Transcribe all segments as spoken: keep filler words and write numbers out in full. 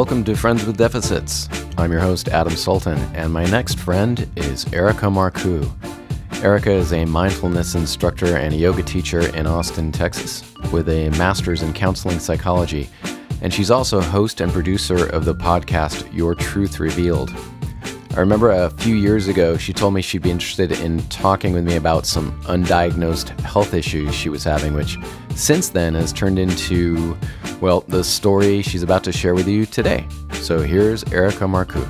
Welcome to Friends With Deficits. I'm your host, Adam Sultan, and my next friend is Erika Marcoux. Erika is a mindfulness instructor and a yoga teacher in Austin, Texas, with a master's in counseling psychology, and she's also host and producer of the podcast Your Truth Revealed. I remember a few years ago, she told me she'd be interested in talking with me about some undiagnosed health issues she was having, which since then has turned into, well, the story she's about to share with you today. So here's Erika Marcoux.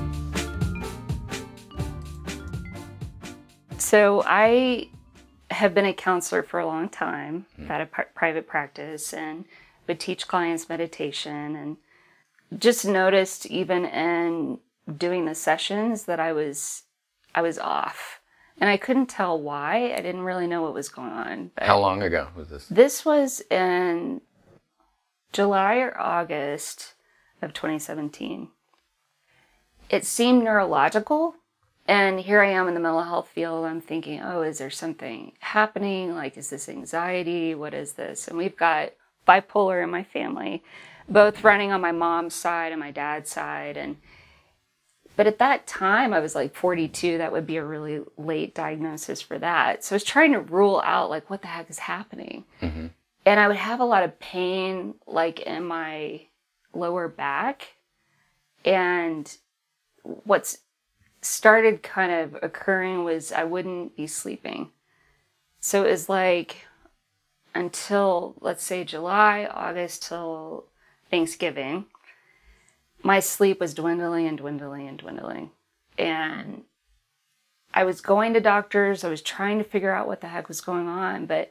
So I have been a counselor for a long time, had a private practice, and would teach clients meditation, and just noticed even in doing the sessions that I was I was off, and I couldn't tell why. I didn't really know what was going on. But how long ago was this? This was in July or August of twenty seventeen. It seemed neurological, and here I am in the mental health field. I'm thinking, oh, is there something happening? Like, is this anxiety? What is this? And we've got bipolar in my family, both running on my mom's side and my dad's side, and but at that time, I was like forty-two. That would be a really late diagnosis for that. So I was trying to rule out, like, what the heck is happening? Mm-hmm. And I would have a lot of pain, like, in my lower back. And what's started kind of occurring was I wouldn't be sleeping. So it was like until, let's say, July, August, till Thanksgiving, my sleep was dwindling and dwindling and dwindling. And I was going to doctors. I was trying to figure out what the heck was going on, but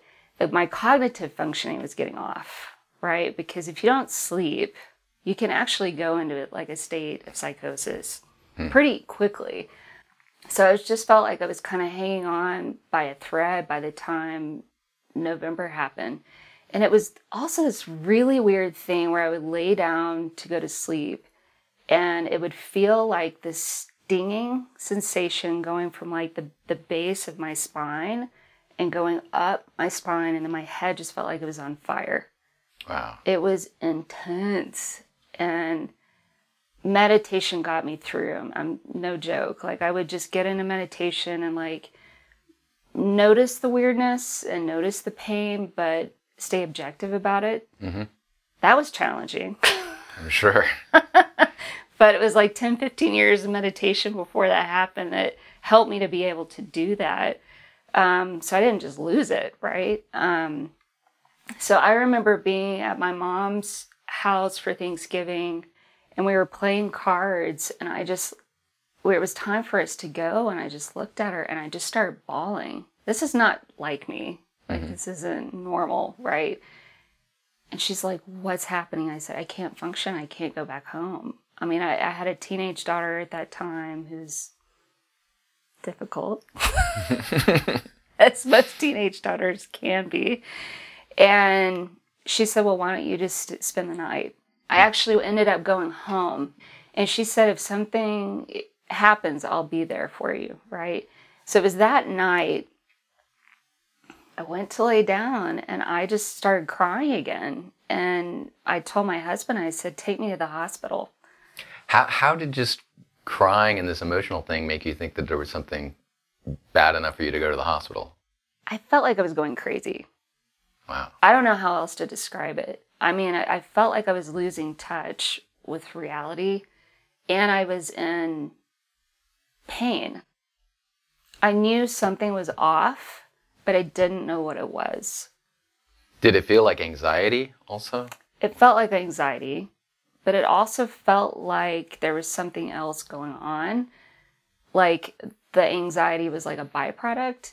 my cognitive functioning was getting off, right? Because if you don't sleep, you can actually go into it like a state of psychosis hmm. pretty quickly. So I just felt like I was kind of hanging on by a thread by the time November happened. And it was also this really weird thing where I would lay down to go to sleep, and it would feel like this stinging sensation going from like the, the base of my spine and going up my spine, and then my head just felt like it was on fire. Wow. It was intense, and meditation got me through. I'm no joke. Like, I would just get into meditation and like notice the weirdness and notice the pain, but stay objective about it. Mm-hmm. That was challenging. I'm sure. But it was like ten, fifteen years of meditation before that happened that helped me to be able to do that. Um, so I didn't just lose it, right? Um, so I remember being at my mom's house for Thanksgiving, and we were playing cards, and I just, well, it was time for us to go, and I just looked at her, and I just started bawling. This is not like me. Like, mm-hmm. This isn't normal, right? And she's like, what's happening? I said, I can't function. I can't go back home. I mean, I, I had a teenage daughter at that time who's difficult. As most teenage daughters can be. And she said, well, why don't you just spend the night? I actually ended up going home. And she said, if something happens, I'll be there for you, right? So it was that night I went to lay down, and I just started crying again. And I told my husband, I said, take me to the hospital. How, how did just crying and this emotional thing make you think that there was something bad enough for you to go to the hospital? I felt like I was going crazy. Wow. I don't know how else to describe it. I mean, I, I felt like I was losing touch with reality, and I was in pain. I knew something was off, but I didn't know what it was. Did it feel like anxiety also? It felt like anxiety, but it also felt like there was something else going on. Like, the anxiety was like a byproduct.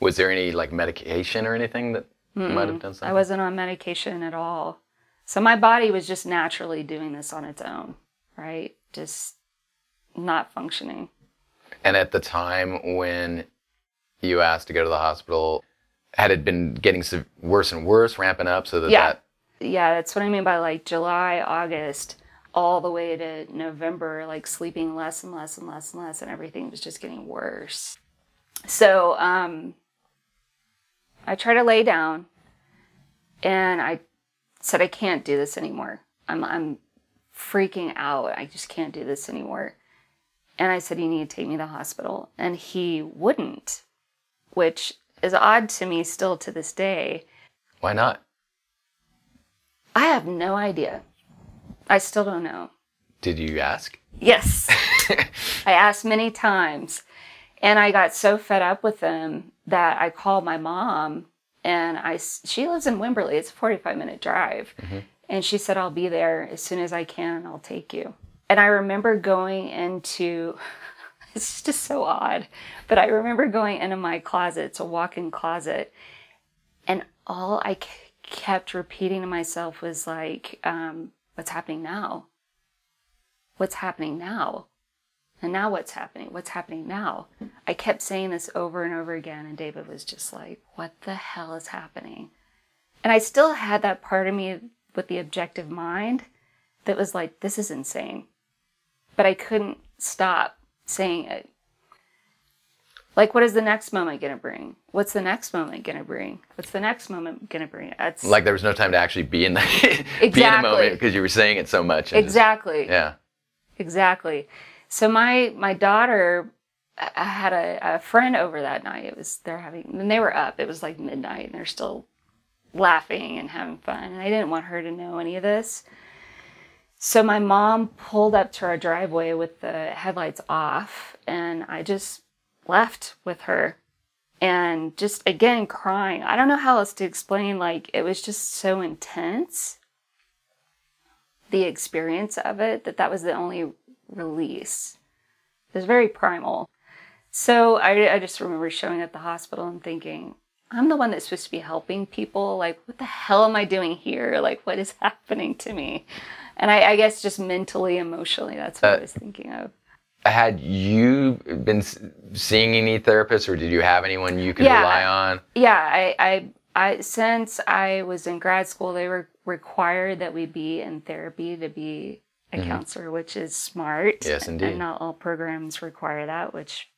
Was there any like medication or anything that Mm-mm. might have done something? I wasn't on medication at all. So my body was just naturally doing this on its own, right? Just not functioning. And at the time when you asked to go to the hospital, had it been getting worse and worse, ramping up so that yeah. that... Yeah, that's what I mean by like July, August, all the way to November, like sleeping less and less and less and less, and everything was just getting worse. So um, I tried to lay down, and I said, I can't do this anymore. I'm, I'm freaking out. I just can't do this anymore. And I said, you need to take me to the hospital. And he wouldn't, which is odd to me still to this day. Why not? I have no idea. I still don't know. Did you ask? Yes. I asked many times. And I got so fed up with them that I called my mom. And I, she lives in Wimberley. It's a forty-five minute drive. Mm-hmm. And she said, I'll be there as soon as I can. I'll take you. And I remember going into, it's just so odd, but I remember going into my closet, it's a walk-in closet, and all I kept repeating to myself was like, um, what's happening now? What's happening now? And now what's happening? What's happening now? I kept saying this over and over again, and David was just like, what the hell is happening? And I still had that part of me with the objective mind that was like, this is insane. But I couldn't stop saying it. Like, what is the next moment going to bring? What's the next moment going to bring? What's the next moment going to bring? That's like there was no time to actually be in the, exactly. be in the moment because you were saying it so much. Exactly. Just, yeah. Exactly. So my my daughter I had a, a friend over that night. It was they're having and they were up. It was like midnight and they're still laughing and having fun. And I didn't want her to know any of this. So my mom pulled up to our driveway with the headlights off, and I just left with her and just, again, crying. I don't know how else to explain. Like, it was just so intense, the experience of it, that that was the only release. It was very primal. So I, I just remember showing up at the hospital and thinking, I'm the one that's supposed to be helping people. Like, what the hell am I doing here? Like, what is happening to me? And I, I guess just mentally, emotionally, that's what uh, I was thinking of. Had you been seeing any therapists, or did you have anyone you could yeah, rely on? Yeah, I, I, I, since I was in grad school, they were required that we be in therapy to be a mm-hmm. counselor, which is smart. Yes, indeed. And not all programs require that, which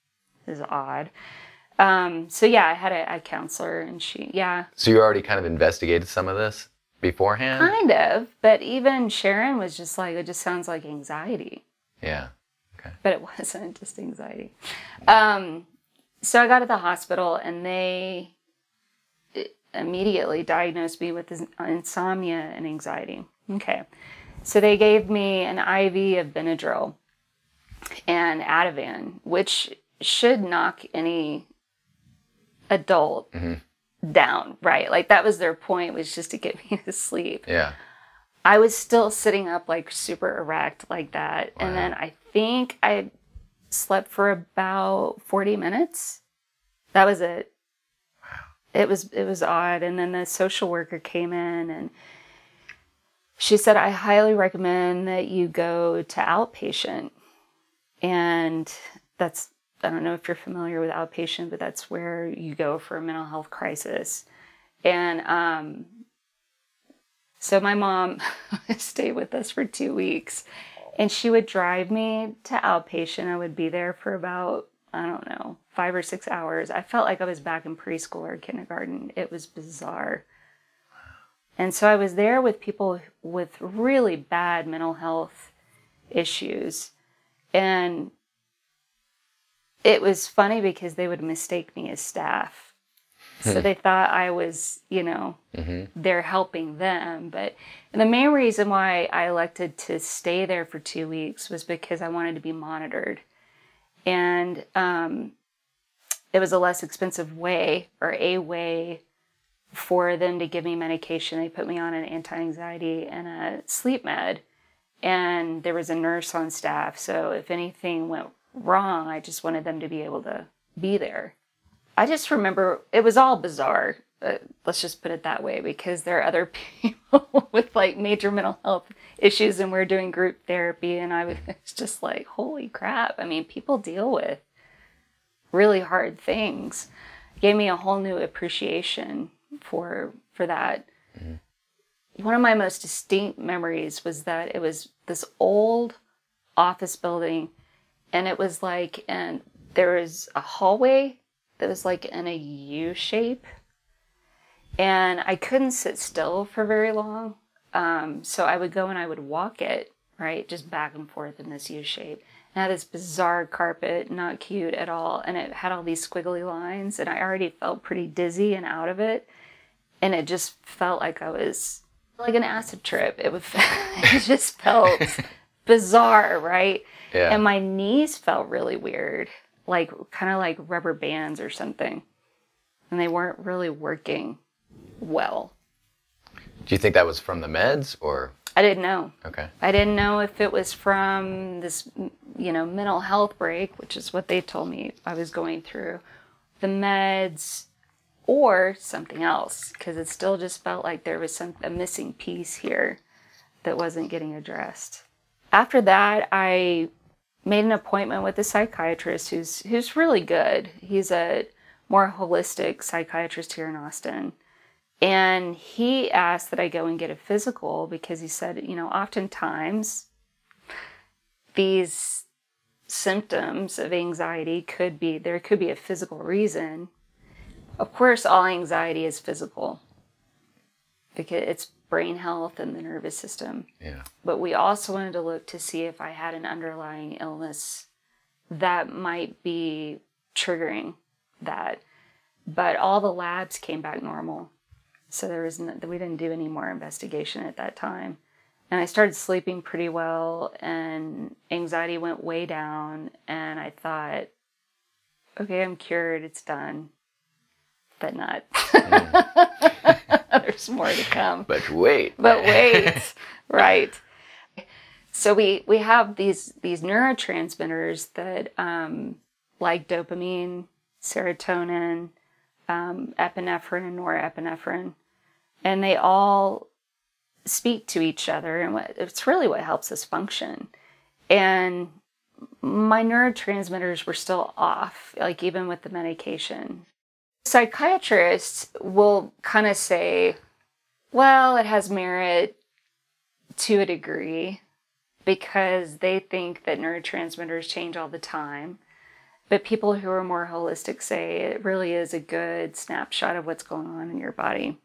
is odd. Um, so yeah, I had a, a counselor, and she, yeah. So you already kind of investigated some of this beforehand? Kind of, but even Sharon was just like, it just sounds like anxiety. Yeah, okay. But it wasn't just anxiety. Um, so I got to the hospital, and they immediately diagnosed me with insomnia and anxiety. Okay, so they gave me an I V of Benadryl and Ativan, which should knock any adult mm-hmm. down, right? Like, that was their point, was just to get me to sleep. Yeah. I was still sitting up, like, super erect like that. Wow. And then I think I slept for about forty minutes. That was it. Wow. It was, it was odd. And then the social worker came in, and she said, I highly recommend that you go to outpatient. And that's, I don't know if you're familiar with outpatient, but that's where you go for a mental health crisis. And um, so my mom stayed with us for two weeks, and she would drive me to outpatient. I would be there for about, I don't know, five or six hours. I felt like I was back in preschool or kindergarten. It was bizarre. And so I was there with people with really bad mental health issues. And it was funny because they would mistake me as staff. So they thought I was, you know, mm-hmm. they're helping them. But and the main reason why I elected to stay there for two weeks was because I wanted to be monitored. And um, it was a less expensive way, or a way, for them to give me medication. They put me on an anti-anxiety and a sleep med. And there was a nurse on staff. So if anything went wrong, I just wanted them to be able to be there. I just remember it was all bizarre, uh, let's just put it that way, because there are other people with like major mental health issues, and we're doing group therapy, and I was just like, holy crap. I mean, people deal with really hard things. It gave me a whole new appreciation for for that. Mm-hmm. One of my most distinct memories was that it was this old office building. And it was like, and there was a hallway that was like in a U shape. And I couldn't sit still for very long. Um, so I would go and I would walk it right? Just back and forth in this U shape. And I had this bizarre carpet, not cute at all. And it had all these squiggly lines, and I already felt pretty dizzy and out of it. And it just felt like I was like an acid trip. It, would, it just felt bizarre, right? Yeah. And my knees felt really weird, like kind of like rubber bands or something. And they weren't really working well. Do you think that was from the meds or? I didn't know. Okay. I didn't know if it was from this, you know, mental health break, which is what they told me I was going through, the meds, or something else, because it still just felt like there was some a missing piece here that wasn't getting addressed. After that, I made an appointment with a psychiatrist who's who's really good. He's a more holistic psychiatrist here in Austin. And he asked that I go and get a physical because he said, you know, oftentimes these symptoms of anxiety could be, there could be a physical reason. Of course, all anxiety is physical because it's brain health and the nervous system. Yeah. But we also wanted to look to see if I had an underlying illness that might be triggering that. But all the labs came back normal. So there was no, we didn't do any more investigation at that time. And I started sleeping pretty well, and anxiety went way down, and I thought, okay, I'm cured, it's done. But not. Mm. There's more to come. But wait. But wait. Right. So we, we have these, these neurotransmitters that, um, like dopamine, serotonin, Um, epinephrine and norepinephrine, and they all speak to each other, and what, it's really what helps us function. And my neurotransmitters were still off, like even with the medication. Psychiatrists will kind of say, well, it has merit to a degree because they think that neurotransmitters change all the time. But people who are more holistic say it really is a good snapshot of what's going on in your body.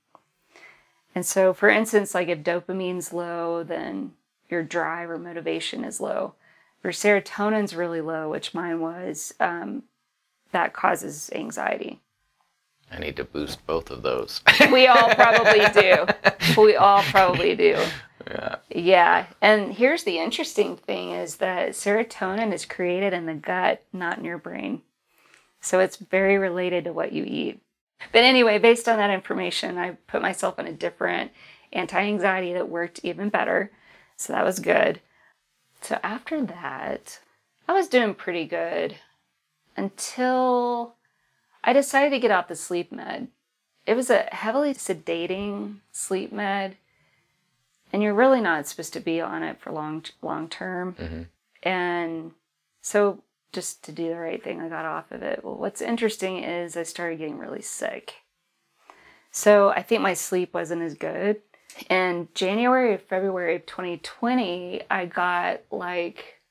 And so, for instance, like if dopamine's low, then your drive or motivation is low. If your serotonin's really low, which mine was, um, that causes anxiety. I need to boost both of those. We all probably do. We all probably do. Yeah. Yeah. And here's the interesting thing is that serotonin is created in the gut, not in your brain. So it's very related to what you eat. But anyway, based on that information, I put myself on a different anti-anxiety that worked even better. So that was good. So after that, I was doing pretty good until I decided to get off the sleep med. It was a heavily sedating sleep med. And you're really not supposed to be on it for long, long term. Mm-hmm. And so just to do the right thing, I got off of it. Well, what's interesting is I started getting really sick. So I think my sleep wasn't as good. In January or February of twenty twenty, I got like,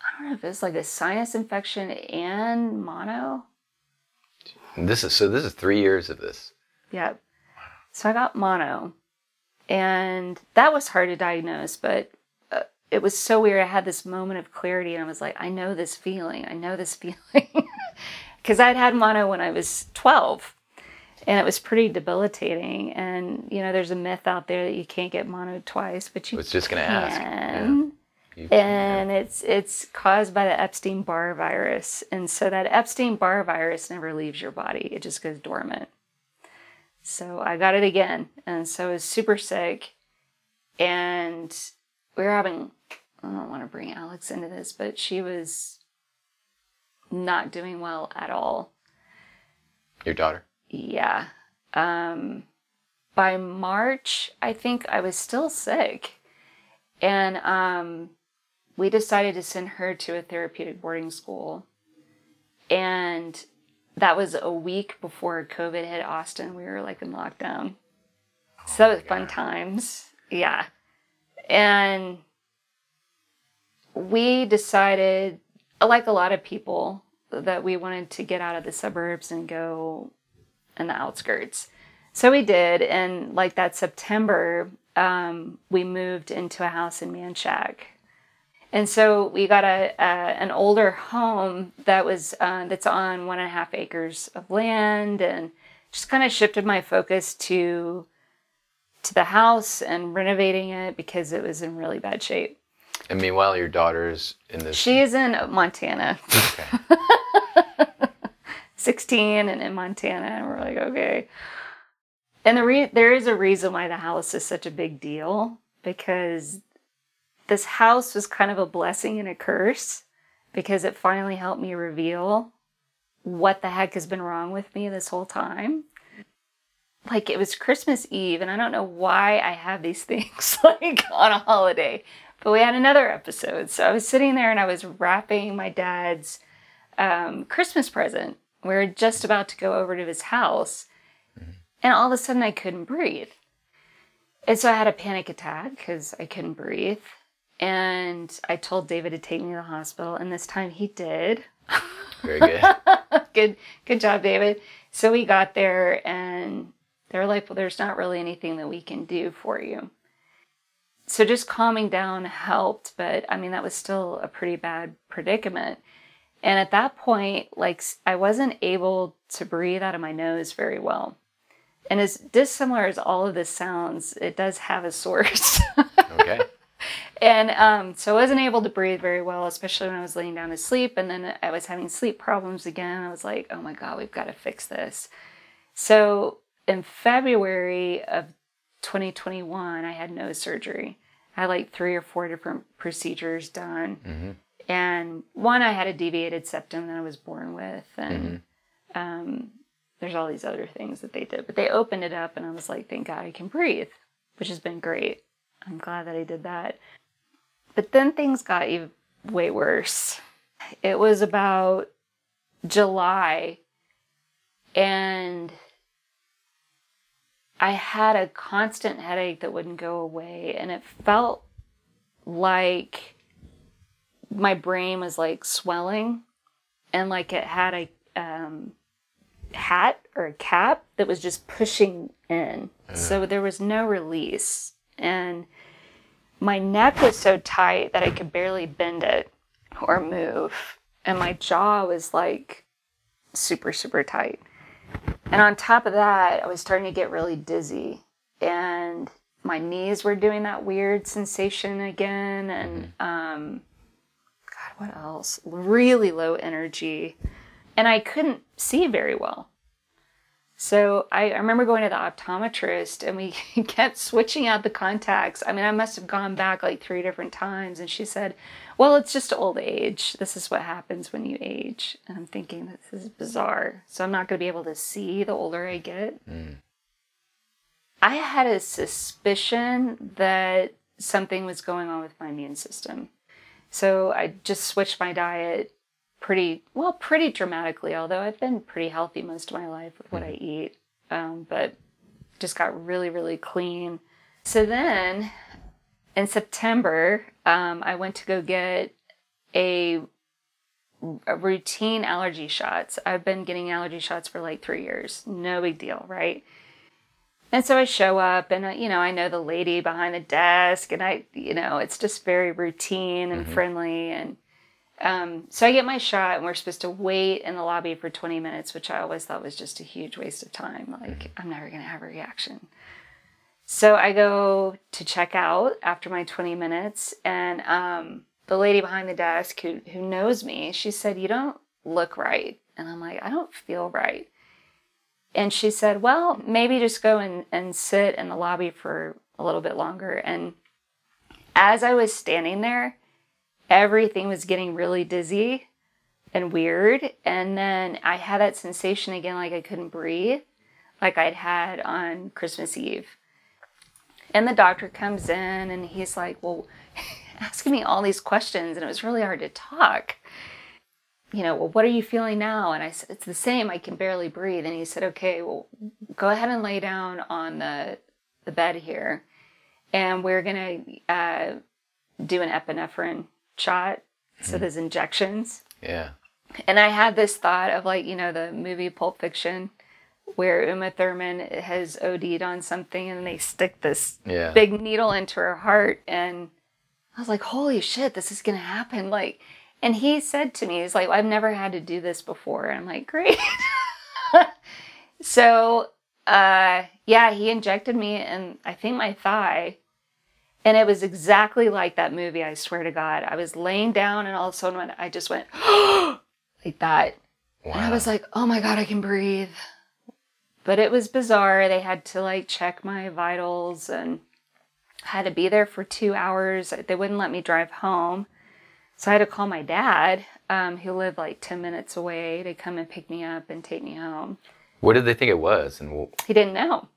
I don't know if it's like a sinus infection and mono. This is, so this is three years of this. Yep. So I got mono. And that was hard to diagnose, but uh, it was so weird. I had this moment of clarity, and I was like, I know this feeling. I know this feeling. Because I'd had mono when I was twelve, and it was pretty debilitating. And, you know, there's a myth out there that you can't get mono twice, but you can. I was just going to ask. Yeah. You, and yeah. it's, it's caused by the Epstein-Barr virus. And so that Epstein-Barr virus never leaves your body. It just goes dormant. So I got it again, and so I was super sick, and we were having, I don't want to bring Alex into this, but she was not doing well at all. Your daughter? Yeah. Um, by March, I think I was still sick, and um, we decided to send her to a therapeutic boarding school, and that was a week before COVID hit Austin. We were like in lockdown. So that was fun times. Yeah. And we decided, like a lot of people, that we wanted to get out of the suburbs and go in the outskirts. So we did. And like that September, um, we moved into a house in Manchac. And so we got a, a an older home that was uh, that's on one and a half acres of land, and just kind of shifted my focus to to the house and renovating it because it was in really bad shape. And meanwhile, your daughter's in this. She is in Montana. Okay. sixteen and in Montana, and we're like, okay. And the re there is a reason why the house is such a big deal, because this house was kind of a blessing and a curse, because it finally helped me reveal what the heck has been wrong with me this whole time. Like, it was Christmas Eve, and I don't know why I have these things like on a holiday, but we had another episode. So I was sitting there and I was wrapping my dad's um, Christmas present. We were just about to go over to his house, and all of a sudden I couldn't breathe. And so I had a panic attack because I couldn't breathe. And I told David to take me to the hospital, and this time he did. Very good. good, good job, David. So we got there, and they were like, well, there's not really anything that we can do for you. So just calming down helped, but I mean, that was still a pretty bad predicament. And at that point, like, I wasn't able to breathe out of my nose very well. And as dissimilar as all of this sounds, it does have a source. Okay. And um, so I wasn't able to breathe very well, especially when I was laying down to sleep. And then I was having sleep problems again. I was like, oh my God, we've got to fix this. So in February of twenty twenty-one, I had nose surgery. I had like three or four different procedures done. Mm-hmm. And one, I had a deviated septum that I was born with. And mm-hmm. um, there's all these other things that they did. But they opened it up, and I was like, thank God I can breathe, which has been great. I'm glad that I did that. But then things got even way worse. It was about July, and I had a constant headache that wouldn't go away, and it felt like my brain was like swelling, and like it had a um, hat or a cap that was just pushing in. Uh. So there was no release. And my neck was so tight that I could barely bend it or move. And my jaw was like super, super tight. And on top of that, I was starting to get really dizzy. And my knees were doing that weird sensation again. And um, God, what else? Really low energy. And I couldn't see very well. So I, I remember going to the optometrist, and we kept switching out the contacts. I mean, I must have gone back like three different times. And she said, well, it's just old age. This is what happens when you age. And I'm thinking, this is bizarre. So I'm not going to be able to see the older I get. Mm. I had a suspicion that something was going on with my immune system. So I just switched my diet. Pretty, well, pretty dramatically, although I've been pretty healthy most of my life with what I eat, um, but just got really, really clean. So then in September, um, I went to go get a, a routine allergy shots. I've been getting allergy shots for like three years. No big deal, right? And so I show up, and, I, you know, I know the lady behind the desk, and I, you know, it's just very routine and mm-hmm. friendly. And Um, so I get my shot, and we're supposed to wait in the lobby for twenty minutes, which I always thought was just a huge waste of time. Like, I'm never going to have a reaction. So I go to check out after my twenty minutes, and um, the lady behind the desk who, who knows me, she said, you don't look right. And I'm like, I don't feel right. And she said, well, maybe just go and, and sit in the lobby for a little bit longer. And as I was standing there, everything was getting really dizzy and weird. And then I had that sensation again, like I couldn't breathe, like I'd had on Christmas Eve. And the doctor comes in, and he's like, well, asking me all these questions, and it was really hard to talk. You know, well, what are you feeling now? And I said, it's the same, I can barely breathe. And he said, okay, well, go ahead and lay down on the, the bed here, and we're gonna uh, do an epinephrine shot. So there's injections. Yeah. And I had this thought of, like, you know, the movie Pulp Fiction, where Uma Thurman has O D'd on something and they stick this yeah. big needle into her heart. And I was like, holy shit, this is going to happen. Like, and he said to me, he's like, well, I've never had to do this before. And I'm like, great. So, uh, yeah, he injected me in, I think, my thigh. And it was exactly like that movie, I swear to God. I was laying down and all of a sudden I just went like that. Wow. And I was like, oh my God, I can breathe. But it was bizarre. They had to like check my vitals and I had to be there for two hours. They wouldn't let me drive home. So I had to call my dad, um, who lived like ten minutes away, to come and pick me up and take me home. What did they think it was? And we'll... He didn't know.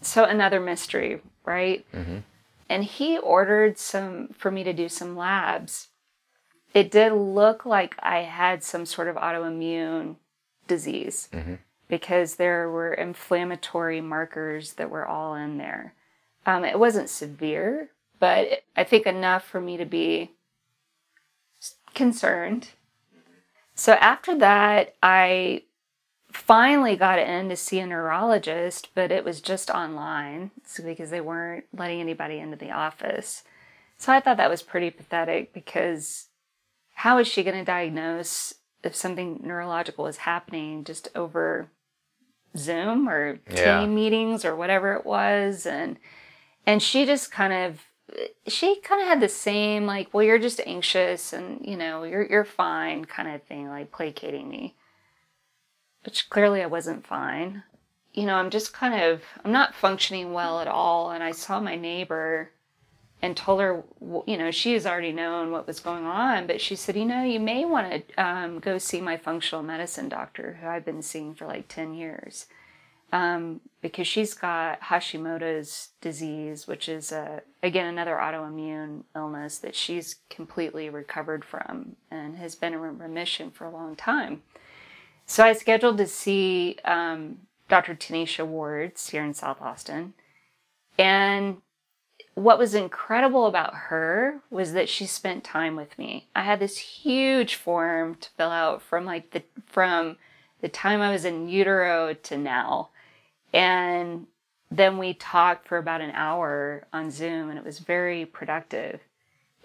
So another mystery, right? Mm-hmm. And he ordered some for me to do some labs. It did look like I had some sort of autoimmune disease mm-hmm. because there were inflammatory markers that were all in there. Um, it wasn't severe, but it, I think enough for me to be concerned. So after that, I finally got in to see a neurologist, but it was just online because they weren't letting anybody into the office. So I thought that was pretty pathetic because how is she going to diagnose if something neurological is happening just over Zoom or team yeah. meetings or whatever it was? And and she just kind of, she kind of had the same like, well, you're just anxious and, you know, you're, you're fine kind of thing, like placating me. Which clearly I wasn't fine. You know, I'm just kind of, I'm not functioning well at all. And I saw my neighbor and told her, you know, she has already known what was going on, but she said, you know, you may want to um, go see my functional medicine doctor, who I've been seeing for like ten years, um, because she's got Hashimoto's disease, which is, a, again, another autoimmune illness that she's completely recovered from and has been in remission for a long time. So I scheduled to see um, Doctor Tanisha Wards here in South Austin. And what was incredible about her was that she spent time with me. I had this huge form to fill out from like the from the time I was in utero to now. And then we talked for about an hour on Zoom and it was very productive.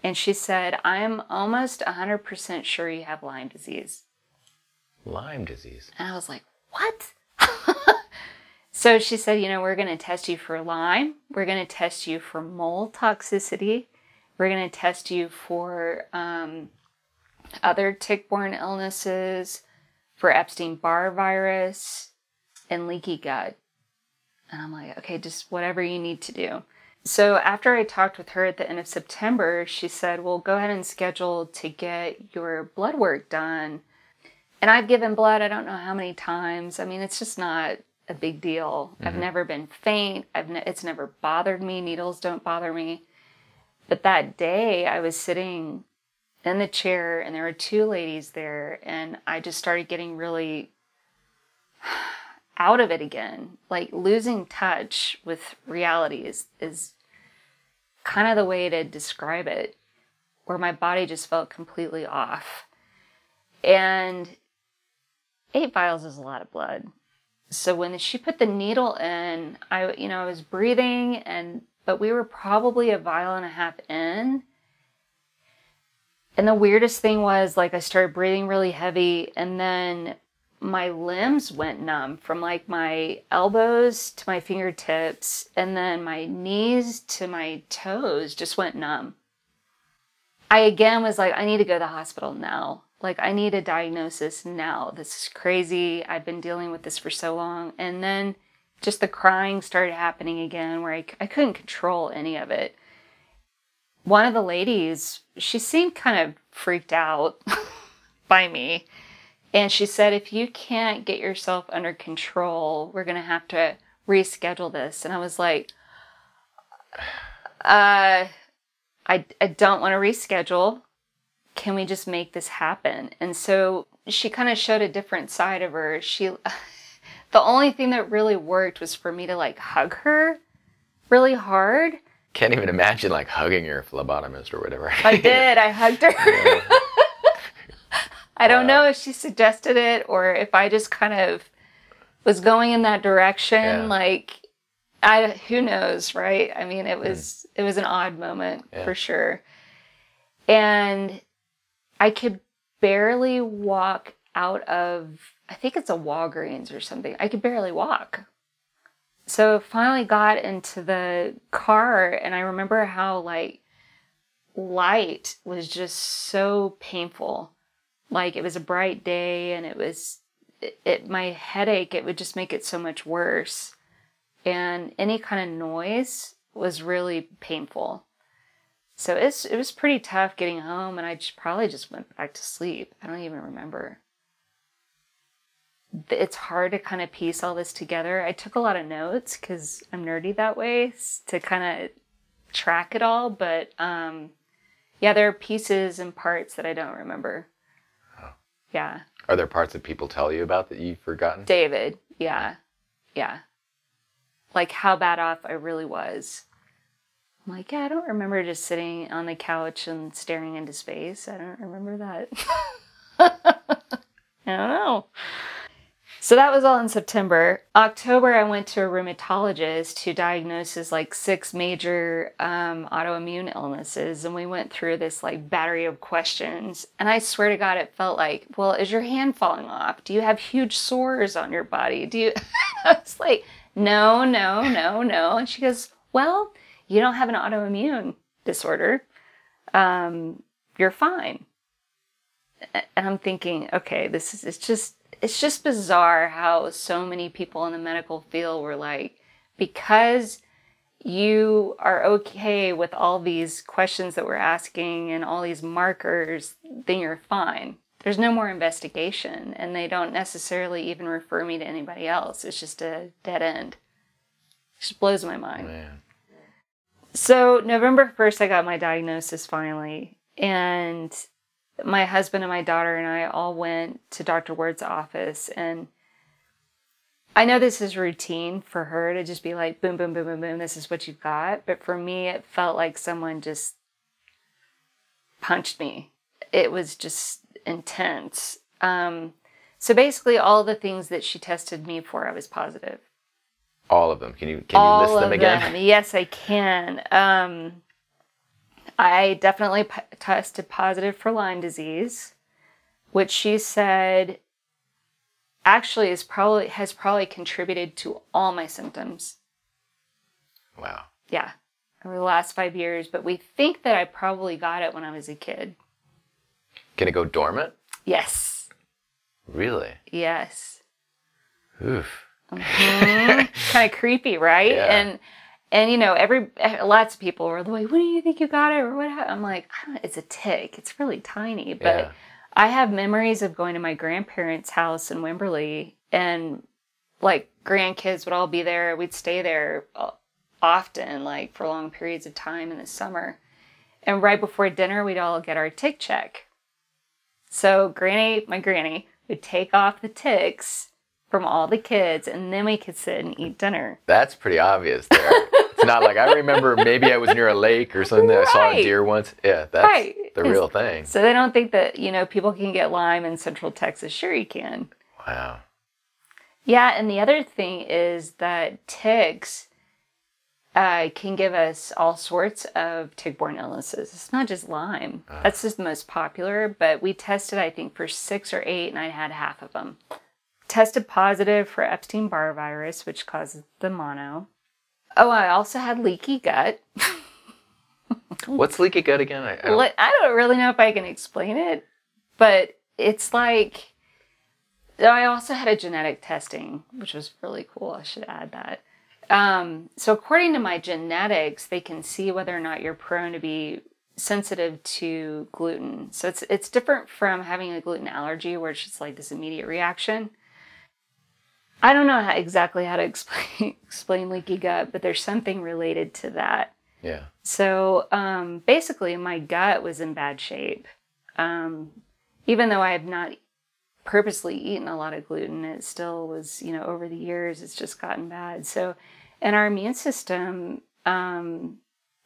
And she said, I'm almost one hundred percent sure you have Lyme disease. Lyme disease. And I was like, what? So she said, you know, we're going to test you for Lyme. We're going to test you for mold toxicity. We're going to test you for um, other tick-borne illnesses, for Epstein-Barr virus, and leaky gut. And I'm like, okay, just whatever you need to do. So after I talked with her at the end of September, she said, well, go ahead and schedule to get your blood work done. And I've given blood, I don't know how many times. I mean, it's just not a big deal. Mm-hmm. I've never been faint. I've ne- it's never bothered me. Needles don't bother me. But that day I was sitting in the chair and there were two ladies there and I just started getting really out of it again. Like losing touch with reality is, is kind of the way to describe it, where my body just felt completely off. And eight vials is a lot of blood. So when she put the needle in, I, you know, I was breathing and, but we were probably a vial and a half in. And the weirdest thing was like, I started breathing really heavy and then my limbs went numb from like my elbows to my fingertips. And then my knees to my toes just went numb. I again was like, I need to go to the hospital now. Like, I need a diagnosis now. This is crazy. I've been dealing with this for so long. And then just the crying started happening again where I, I couldn't control any of it. One of the ladies, she seemed kind of freaked out by me. And she said, if you can't get yourself under control, we're going to have to reschedule this. And I was like, uh, I, I don't want to reschedule. Can we just make this happen? And so she kind of showed a different side of her. She, the only thing that really worked was for me to like hug her really hard. Can't even imagine like hugging your phlebotomist or whatever. I did. I hugged her. Yeah. I don't wow. know if she suggested it or if I just kind of was going in that direction. Yeah. Like, I, who knows, right? I mean, it was, mm. it was an odd moment, yeah. for sure. And I could barely walk out of, I think it's a Walgreens or something. I could barely walk. So I finally got into the car, and I remember how, like, light was just so painful. Like, it was a bright day, and it was, it, it my headache, it would just make it so much worse. And any kind of noise was really painful. So it's, it was pretty tough getting home, and I just probably just went back to sleep. I don't even remember. It's hard to kind of piece all this together. I took a lot of notes because I'm nerdy that way, to kind of track it all. But um, yeah, there are pieces and parts that I don't remember. Oh. Yeah. Are there parts that people tell you about that you've forgotten? David. Yeah. Yeah. Like how bad off I really was. I'm like, yeah, I don't remember just sitting on the couch and staring into space. I don't remember that. I don't know. So that was all in September. October, I went to a rheumatologist who diagnoses like six major um, autoimmune illnesses. And we went through this like battery of questions. And I swear to God, it felt like, well, is your hand falling off? Do you have huge sores on your body? Do you? I was like, no, no, no, no. And she goes, well, you don't have an autoimmune disorder. Um, you're fine. And I'm thinking, okay, this is, it's just, it's just bizarre how so many people in the medical field were like, because you are okay with all these questions that we're asking and all these markers, then you're fine. There's no more investigation, and they don't necessarily even refer me to anybody else. It's just a dead end. It just blows my mind. Man. So November first, I got my diagnosis finally, and my husband and my daughter and I all went to Doctor Ward's office, and I know this is routine for her to just be like, boom, boom, boom, boom, boom, this is what you've got. But for me, it felt like someone just punched me. It was just intense. Um, so basically all the things that she tested me for, I was positive. All of them. Can you, can you list them again? All of them. Yes, I can. Um, I definitely p tested positive for Lyme disease, which she said actually is probably has probably contributed to all my symptoms. Wow. Yeah, over the last five years, but we think that I probably got it when I was a kid. Can it go dormant? Yes. Really? Yes. Oof. Mm-hmm. Kind of creepy, right? Yeah. And. And, you know, every lots of people were like, what do you think you got it? Or what happened? I'm like, I don't know, it's a tick. It's really tiny. But yeah. I have memories of going to my grandparents' house in Wimberley, and, like, grandkids would all be there. We'd stay there often, like, for long periods of time in the summer. And right before dinner, we'd all get our tick check. So granny, my granny would take off the ticks from all the kids, and then we could sit and eat dinner. That's pretty obvious there. It's not like, I remember maybe I was near a lake or something, right. That I saw a deer once. Yeah, that's right. The real thing. So they don't think that, you know, people can get Lyme in Central Texas. Sure you can. Wow. Yeah, and the other thing is that ticks uh, can give us all sorts of tick-borne illnesses. It's not just Lyme. Uh. That's just the most popular, but we tested, I think, for six or eight, and I had half of them. Tested positive for Epstein-Barr virus, which causes the mono. Oh, I also had leaky gut. What's leaky gut again? I, I, don't... I don't really know if I can explain it, but it's like, I also had a genetic testing, which was really cool. I should add that. Um, so according to my genetics, they can see whether or not you're prone to be sensitive to gluten. So it's, it's different from having a gluten allergy where it's just like this immediate reaction. I don't know how, exactly how to explain, explain leaky gut, but there's something related to that. Yeah. So um, basically, my gut was in bad shape. Um, even though I have not purposely eaten a lot of gluten, it still was, you know, over the years, it's just gotten bad. So, and our immune system um,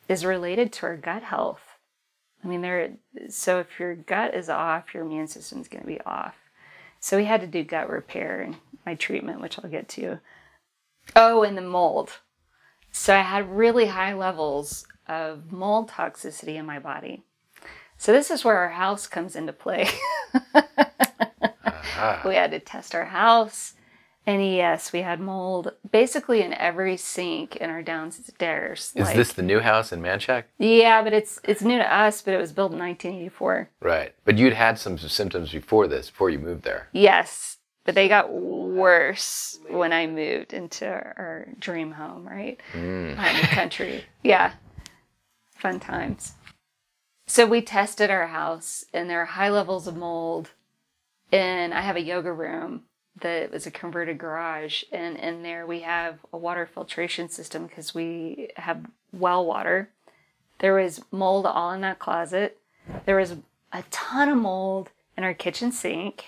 is related to our gut health. I mean, there. So if your gut is off, your immune system is going to be off. So we had to do gut repair. And my treatment, which I'll get to. Oh, and the mold. So I had really high levels of mold toxicity in my body. So this is where our house comes into play. uh-huh. We had to test our house. And yes, we had mold basically in every sink in our downstairs. Is like, this the new house in Manchac? Yeah, but it's it's new to us, but it was built in nineteen eighty-four. Right. But you'd had some symptoms before this, before you moved there. Yes, but they got worse when I moved into our dream home, right? Mm. Out in the country. Yeah. Fun times. So we tested our house, and there are high levels of mold. And I have a yoga room. That was a converted garage, and in there we have a water filtration system because we have well water. There was mold all in that closet. There was a ton of mold in our kitchen sink.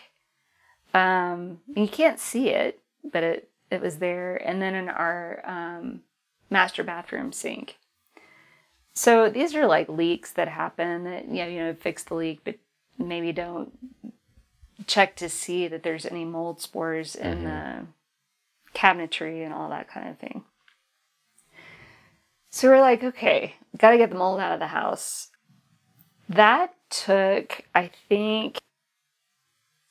Um, you can't see it, but it, it was there. And then in our um, master bathroom sink. So these are like leaks that happen that, you know, you know, fix the leak, but maybe don't check to see that there's any mold spores in mm-hmm. the cabinetry and all that kind of thing. So we're like, okay, got to get the mold out of the house. That took, I think,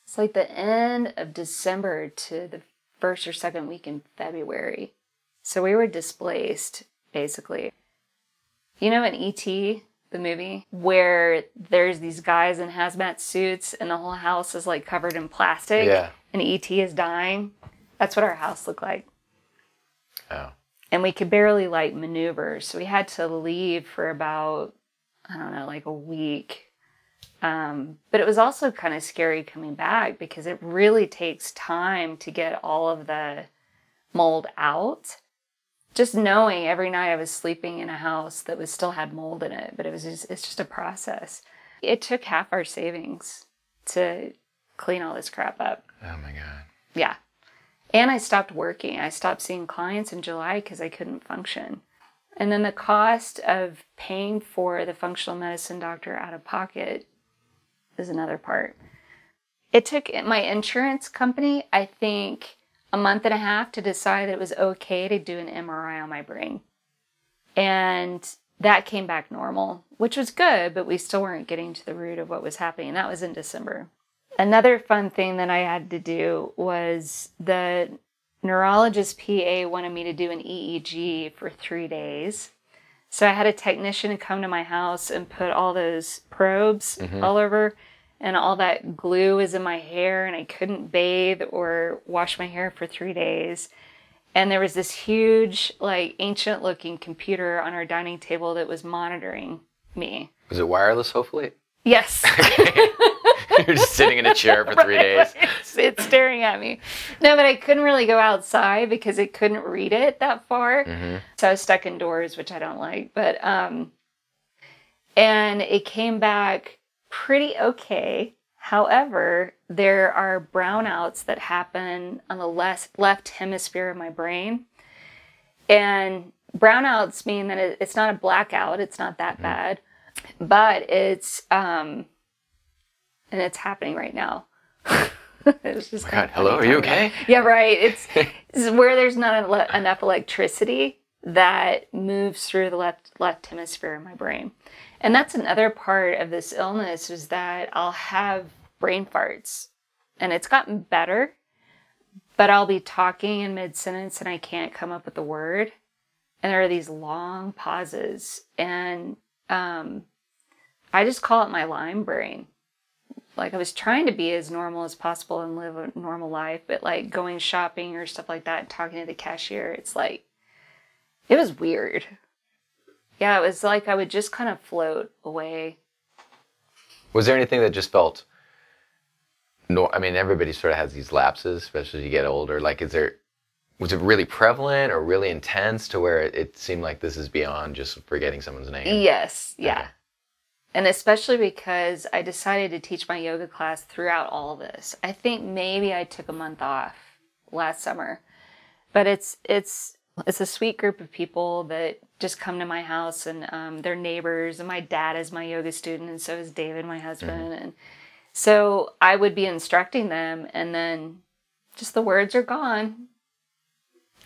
it's like the end of December to the first or second week in February. So we were displaced, basically. You know, in E T, the movie, where there's these guys in hazmat suits and the whole house is like covered in plastic, yeah. and E T is dying. That's what our house looked like. Oh. And we could barely like maneuver. So we had to leave for about, I don't know, like a week. Um, but it was also kind of scary coming back because it really takes time to get all of the mold out. Just knowing every night I was sleeping in a house that was still had mold in it, but it was just, it's just a process. It took half our savings to clean all this crap up. Oh my God. Yeah. And I stopped working. I stopped seeing clients in July because I couldn't function. And then the cost of paying for the functional medicine doctor out of pocket is another part. It took my insurance company, I think, a month and a half to decide that it was okay to do an M R I on my brain. And that came back normal, which was good, but we still weren't getting to the root of what was happening. And that was in December. Another fun thing that I had to do was the neurologist P A wanted me to do an E E G for three days. So I had a technician come to my house and put all those probes mm-hmm. all over. And all that glue was in my hair, and I couldn't bathe or wash my hair for three days. And there was this huge, like, ancient-looking computer on our dining table that was monitoring me. Was it wireless, hopefully? Yes. Okay. You're just sitting in a chair for three right, days. Right. It's, it's staring at me. No, but I couldn't really go outside because it couldn't read it that far. Mm-hmm. So I was stuck indoors, which I don't like. But um, and it came back pretty okay. However, there are brownouts that happen on the left, left hemisphere of my brain. And brownouts mean that it, it's not a blackout. It's not that mm-hmm. bad. But it's, um, and it's happening right now. It's just oh God, hello, are you okay? Yeah, right. It's, it's where there's not le- enough electricity that moves through the left left hemisphere of my brain. And that's another part of this illness is that I'll have brain farts, and it's gotten better, but I'll be talking in mid-sentence and I can't come up with the word. And there are these long pauses, and um, I just call it my Lyme brain. Like I was trying to be as normal as possible and live a normal life, but like going shopping or stuff like that, and talking to the cashier, it's like, it was weird. Yeah, it was like I would just kind of float away. Was there anything that just felt, no, I mean, everybody sort of has these lapses, especially as you get older. Like, is there, was it really prevalent or really intense to where it, it seemed like this is beyond just forgetting someone's name? Yes, yeah. Okay. And especially because I decided to teach my yoga class throughout all this. I think maybe I took a month off last summer, but it's, it's, It's a sweet group of people that just come to my house, and um, they're neighbors, and my dad is my yoga student, and so is David, my husband. Mm-hmm. And so I would be instructing them, and then just the words are gone.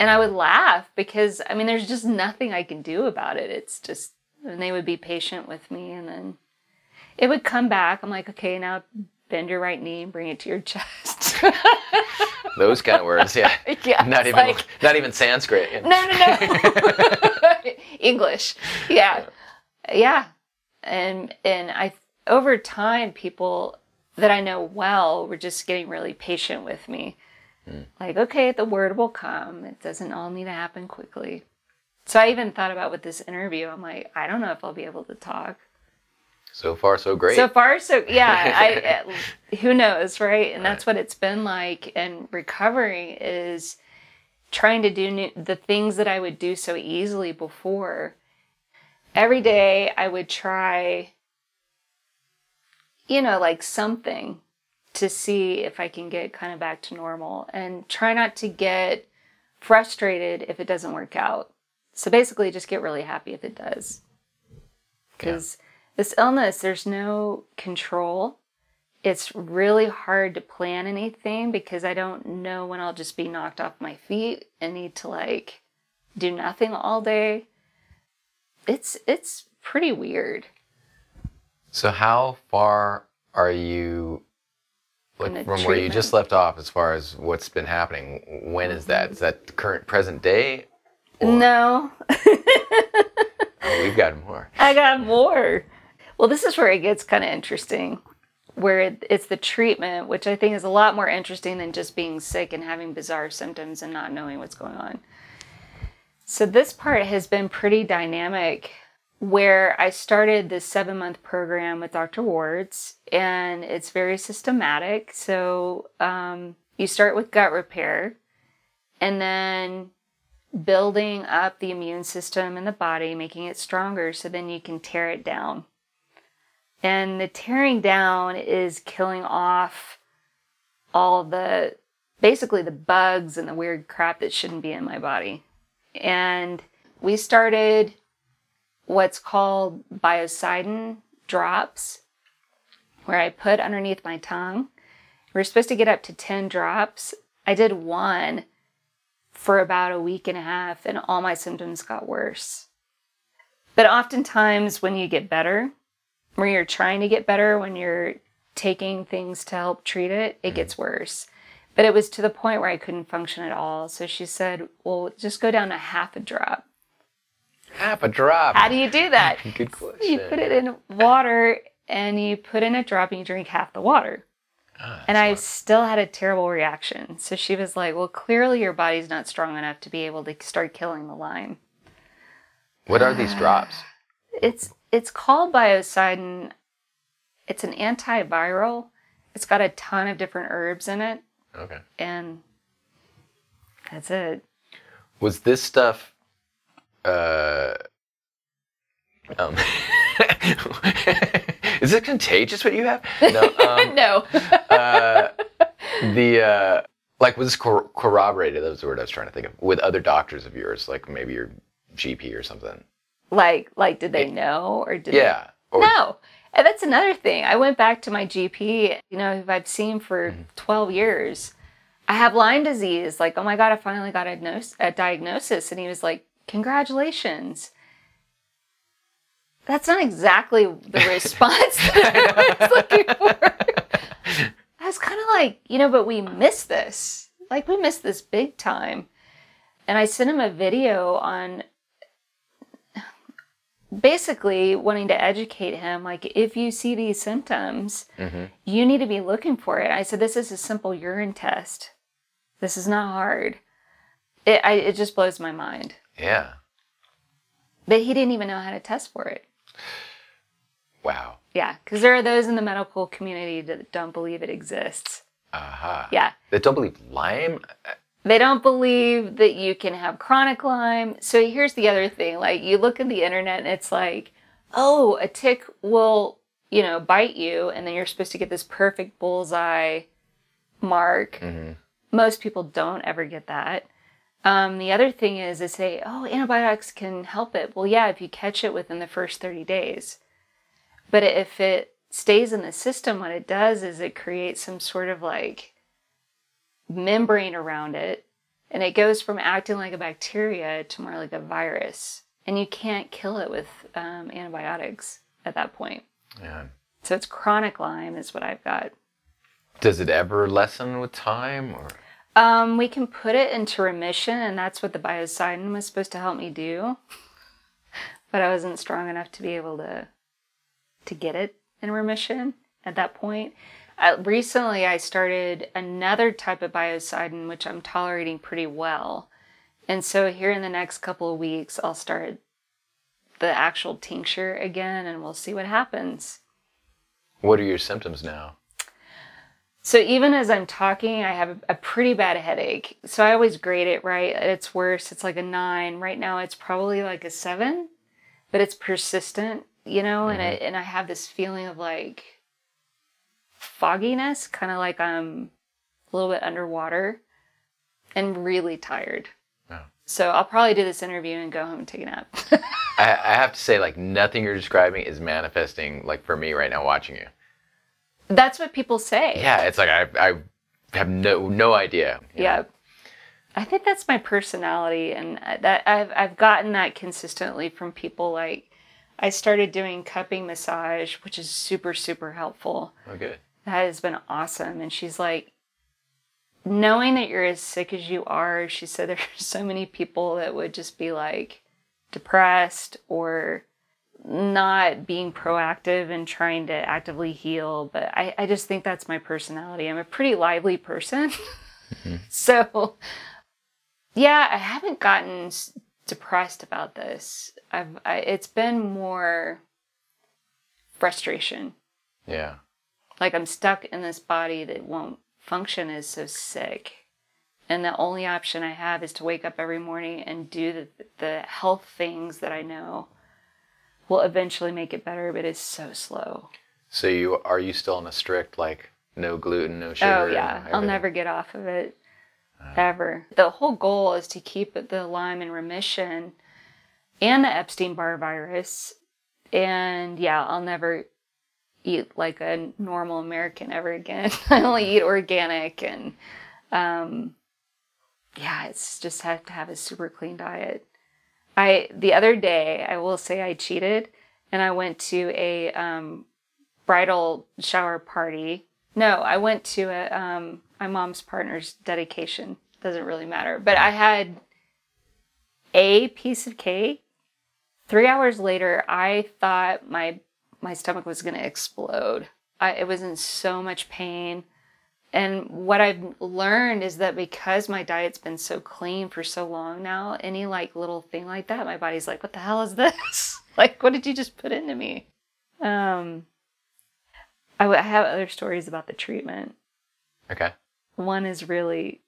And I would laugh because, I mean, there's just nothing I can do about it. It's just, and they would be patient with me. And then it would come back. I'm like, okay, now bend your right knee and bring it to your chest. Those kind of words, yeah. Yeah, not even like, not even Sanskrit. You know? No, no, no. English. Yeah. Yeah. Yeah. And and I over time, people that I know well were just getting really patient with me. Mm. Like, okay, the word will come. It doesn't all need to happen quickly. So I even thought about with this interview, I'm like, I don't know if I'll be able to talk. So far, so great. So far, so, yeah. I, I, who knows, right? And that's right. What it's been like. And recovery is trying to do new, the things that I would do so easily before. Every day I would try, you know, like something to see if I can get kind of back to normal and try not to get frustrated if it doesn't work out. So basically just get really happy if it does. Because... yeah. This illness, there's no control. It's really hard to plan anything because I don't know when I'll just be knocked off my feet and need to like do nothing all day. It's it's pretty weird. So how far are you like from treatment? Where you just left off as far as what's been happening? When is that? Is that the current present day? Or? No. Oh, we've got more. I got more. Well, this is where it gets kind of interesting, where it's the treatment, which I think is a lot more interesting than just being sick and having bizarre symptoms and not knowing what's going on. So this part has been pretty dynamic, where I started this seven-month program with Doctor Wards, and it's very systematic. So um, you start with gut repair, and then building up the immune system in the body, making it stronger so then you can tear it down. And the tearing down is killing off all the, basically the bugs and the weird crap that shouldn't be in my body. And we started what's called Biocidin drops, where I put underneath my tongue. We're supposed to get up to ten drops. I did one for about a week and a half, and all my symptoms got worse. But oftentimes when you get better, when you're trying to get better, when you're taking things to help treat it, it gets worse. But it was to the point where I couldn't function at all. So she said, well, just go down to half a drop. Half a drop? How do you do that? Good question. You put it in water, and you put in a drop, and you drink half the water. Ah, and I hard. still had a terrible reaction. So she was like, well, clearly your body's not strong enough to be able to start killing the Lyme. What are these drops? It's it's called Biocidin. It's an antiviral. It's got a ton of different herbs in it. Okay. And that's it. Was this stuff... Uh, um, is it contagious what you have? No. Um, no. uh, the uh, like was this cor corroborated? That was the word I was trying to think of. With other doctors of yours, like maybe your G P or something. Like, like, did they it, know or did? Yeah. They... Or... No, and that's another thing. I went back to my G P. You know, who I've seen for mm-hmm. twelve years. I have Lyme disease. Like, oh my God, I finally got a, a diagnosis, and he was like, "Congratulations." That's not exactly the response that I was looking for. I was kind of like, you know, but we missed this. Like, we missed this big time. And I sent him a video on basically wanting to educate him. Like, if you see these symptoms, mm-hmm. you need to be looking for it. I said, this is a simple urine test. This is not hard. It, I, it just blows my mind. Yeah. But he didn't even know how to test for it. Wow. Yeah, because there are those in the medical community that don't believe it exists. Uh-huh. Yeah. They don't believe Lyme? They don't believe that you can have chronic Lyme. So here's the other thing. Like, you look at the internet and it's like, oh, a tick will, you know, bite you, and then you're supposed to get this perfect bullseye mark. Mm-hmm. Most people don't ever get that. Um, the other thing is they say, oh, antibiotics can help it. Well, yeah, if you catch it within the first thirty days. But if it stays in the system, what it does is it creates some sort of like membrane around it, and it goes from acting like a bacteria to more like a virus. And you can't kill it with um, antibiotics at that point. Yeah. So it's chronic Lyme is what I've got. Does it ever lessen with time? Or? Um, we can put it into remission, and that's what the Biocidin was supposed to help me do. But I wasn't strong enough to be able to to get it in remission at that point. Uh, recently, I started another type of Biocidin, which I'm tolerating pretty well. And so here in the next couple of weeks, I'll start the actual tincture again, and we'll see what happens. What are your symptoms now? So even as I'm talking, I have a pretty bad headache. So I always grade it, right? It's worse. It's like a nine. Right now, it's probably like a seven, but it's persistent, you know, mm-hmm. and, it, and I have this feeling of like fogginess, kind of like I'm a little bit underwater and really tired. So I'll probably do this interview and go home and take a nap. I, I have to say, like, nothing you're describing is manifesting, like, for me right now watching you. That's what people say. Yeah, it's like I, I have no no idea. Yeah, know? I think that's my personality, and that I've I've gotten that consistently from people. Like, I started doing cupping massage, which is super super helpful. Oh, good. That has been awesome, and she's like, knowing that you're as sick as you are, she said there are so many people that would just be like depressed or not being proactive and trying to actively heal. But I, I just think that's my personality. I'm a pretty lively person. Mm-hmm. So yeah, I haven't gotten depressed about this. I've, I, it's been more frustration. Yeah. Like I'm stuck in this body that won't function is so sick, and the only option I have is to wake up every morning and do the, the health things that I know will eventually make it better, but it's so slow. So you are you still on a strict, like, no gluten, no sugar? Oh yeah, I'll never get off of it, uh, ever. The whole goal is to keep the Lyme in remission and the Epstein-Barr virus, and yeah, I'll never eat like a normal American ever again. I only eat organic, and um, yeah, it's just have to have a super clean diet. I the other day, I will say I cheated, and I went to a um, bridal shower party. No, I went to a, um, my mom's partner's dedication. Doesn't really matter, but I had a piece of cake. Three hours later, I thought my My stomach was going to explode. I, it was in so much pain. And what I've learned is that because my diet's been so clean for so long now, any like little thing like that, my body's like, what the hell is this? Like, what did you just put into me? Um, I, I have other stories about the treatment. Okay. One is really,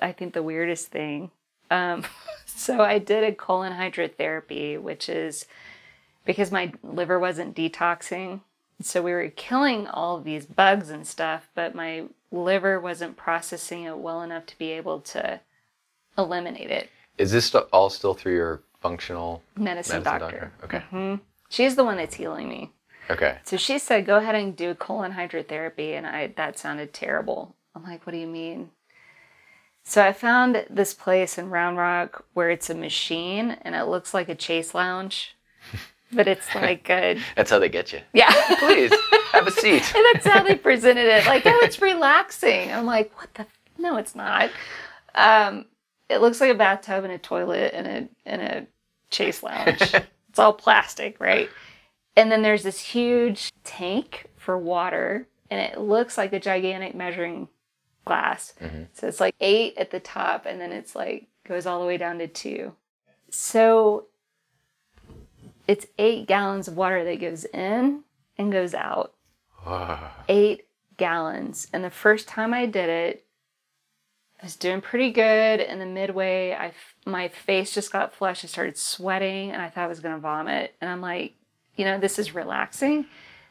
I think, the weirdest thing. Um, so I did a colon hydrotherapy, which is because my liver wasn't detoxing. So we were killing all of these bugs and stuff, but my liver wasn't processing it well enough to be able to eliminate it. Is this all still through your functional medicine, medicine doctor? doctor? Okay. Mm-hmm. She's the one that's healing me. Okay. So she said, go ahead and do colon hydrotherapy. And I that sounded terrible. I'm like, what do you mean? So I found this place in Round Rock where it's a machine and it looks like a chaise lounge. But it's like a... That's how they get you. Yeah. Please, have a seat. And that's how they presented it. Like, oh, it's relaxing. I'm like, what the... No, it's not. Um, it looks like a bathtub and a toilet and a, and a chaise lounge. It's all plastic, right? And then there's this huge tank for water, and it looks like a gigantic measuring glass. Mm-hmm. So it's like eight at the top, and then it's like, goes all the way down to two. So... It's eight gallons of water that goes in and goes out. Wow. Eight gallons. And the first time I did it, I was doing pretty good. In the midway, I, my face just got flushed. I started sweating, and I thought I was going to vomit. And I'm like, you know, this is relaxing.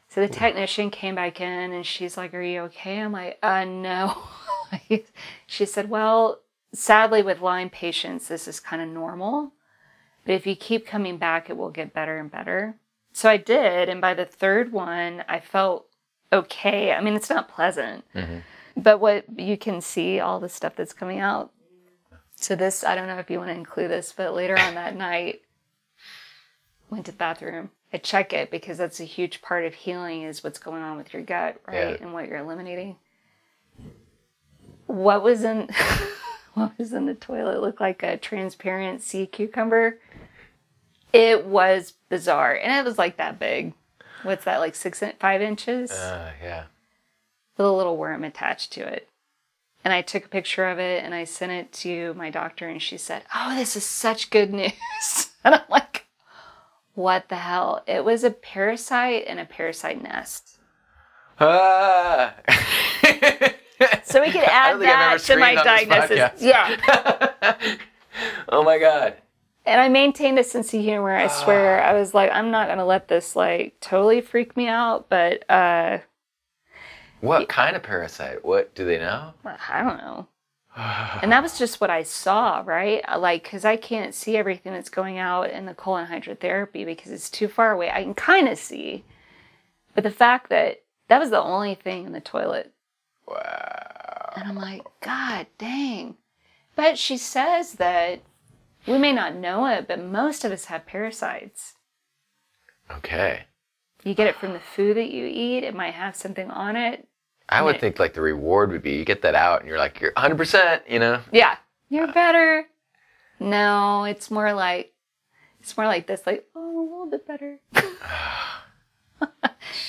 So the technician came back in, and she's like, are you okay? I'm like, uh, no. She said, well, sadly, with Lyme patients, this is kind of normal. But if you keep coming back, it will get better and better. So I did. And by the third one, I felt okay. I mean, it's not pleasant. Mm-hmm. But what you can see, all the stuff that's coming out. So this, I don't know if you want to include this, but later on that night, went to the bathroom. I check it because that's a huge part of healing is what's going on with your gut, right? Yeah. And what you're eliminating. What was in what was in the toilet? It looked like a transparent sea cucumber. It was bizarre, and it was like that big. What's that, like six five inches? Uh, yeah. With a little worm attached to it. And I took a picture of it and I sent it to my doctor, and she said, "Oh, this is such good news." And I'm like, what the hell? It was a parasite and a parasite nest. Ah. So we can add that to my diagnosis. Yeah. Oh my God. And I maintained a sense of humor, I swear. I was like, I'm not going to let this like totally freak me out, but... Uh, what kind of parasite? What, do they know? I don't know. And that was just what I saw, right? Like, because I can't see everything that's going out in the colon hydrotherapy because it's too far away. I can kind of see. But the fact that that was the only thing in the toilet. Wow. And I'm like, God dang. But she says that we may not know it, but most of us have parasites. Okay. You get it from the food that you eat. It might have something on it. I would think like the reward would be you get that out and you're like, you're one hundred percent, you know? Yeah. You're better. No, it's more like, it's more like this, like, oh, a little bit better.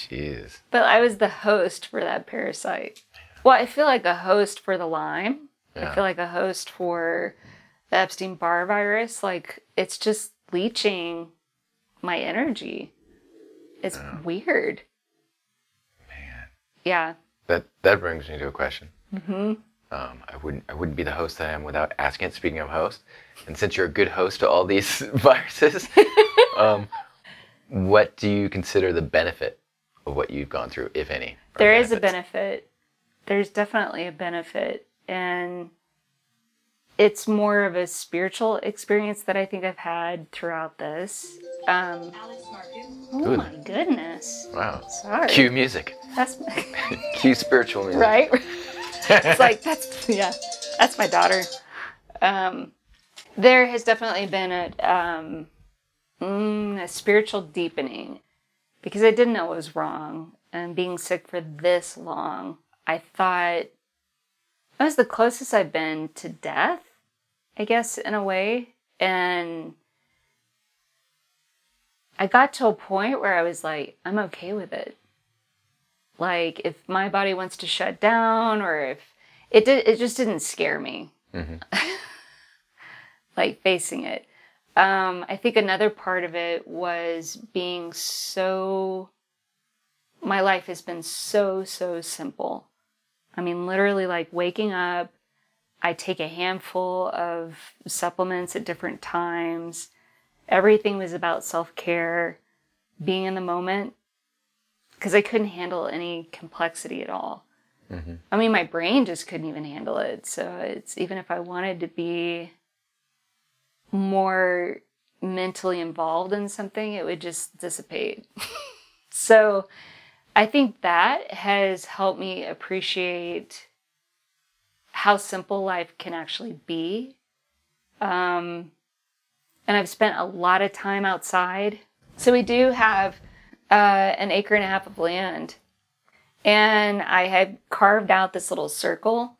Jeez. But I was the host for that parasite. Well, I feel like a host for the Lyme. Yeah. I feel like a host for the Epstein-Barr virus. Like, it's just leeching my energy. It's oh. weird. Man. Yeah. That that brings me to a question. Mm-hmm. um, I wouldn't I wouldn't be the host that I am without asking it. Speaking of host, and since you're a good host to all these viruses, um, what do you consider the benefit of what you've gone through, if any? There benefits? is a benefit. There's definitely a benefit, and it's more of a spiritual experience that I think I've had throughout this. Um, oh good. my goodness! Wow. Sorry. Cue music. That's my cue spiritual music, right? It's like that's yeah, that's my daughter. Um, there has definitely been a, um, mm, a spiritual deepening because I didn't know what was wrong, and being sick for this long, I thought that was the closest I've been to death, I guess, in a way. And I got to a point where I was like, I'm okay with it. Like, if my body wants to shut down, or if it did, it just didn't scare me. Mm-hmm. Like facing it. Um, I think another part of it was being so, my life has been so, so simple. I mean, literally like waking up, I take a handful of supplements at different times. Everything was about self-care, being in the moment. Because I couldn't handle any complexity at all. Mm-hmm. I mean, my brain just couldn't even handle it. So it's even if I wanted to be more mentally involved in something, it would just dissipate. So I think that has helped me appreciate how simple life can actually be. Um, and I've spent a lot of time outside. So we do have... Uh, an acre and a half of land, and I had carved out this little circle,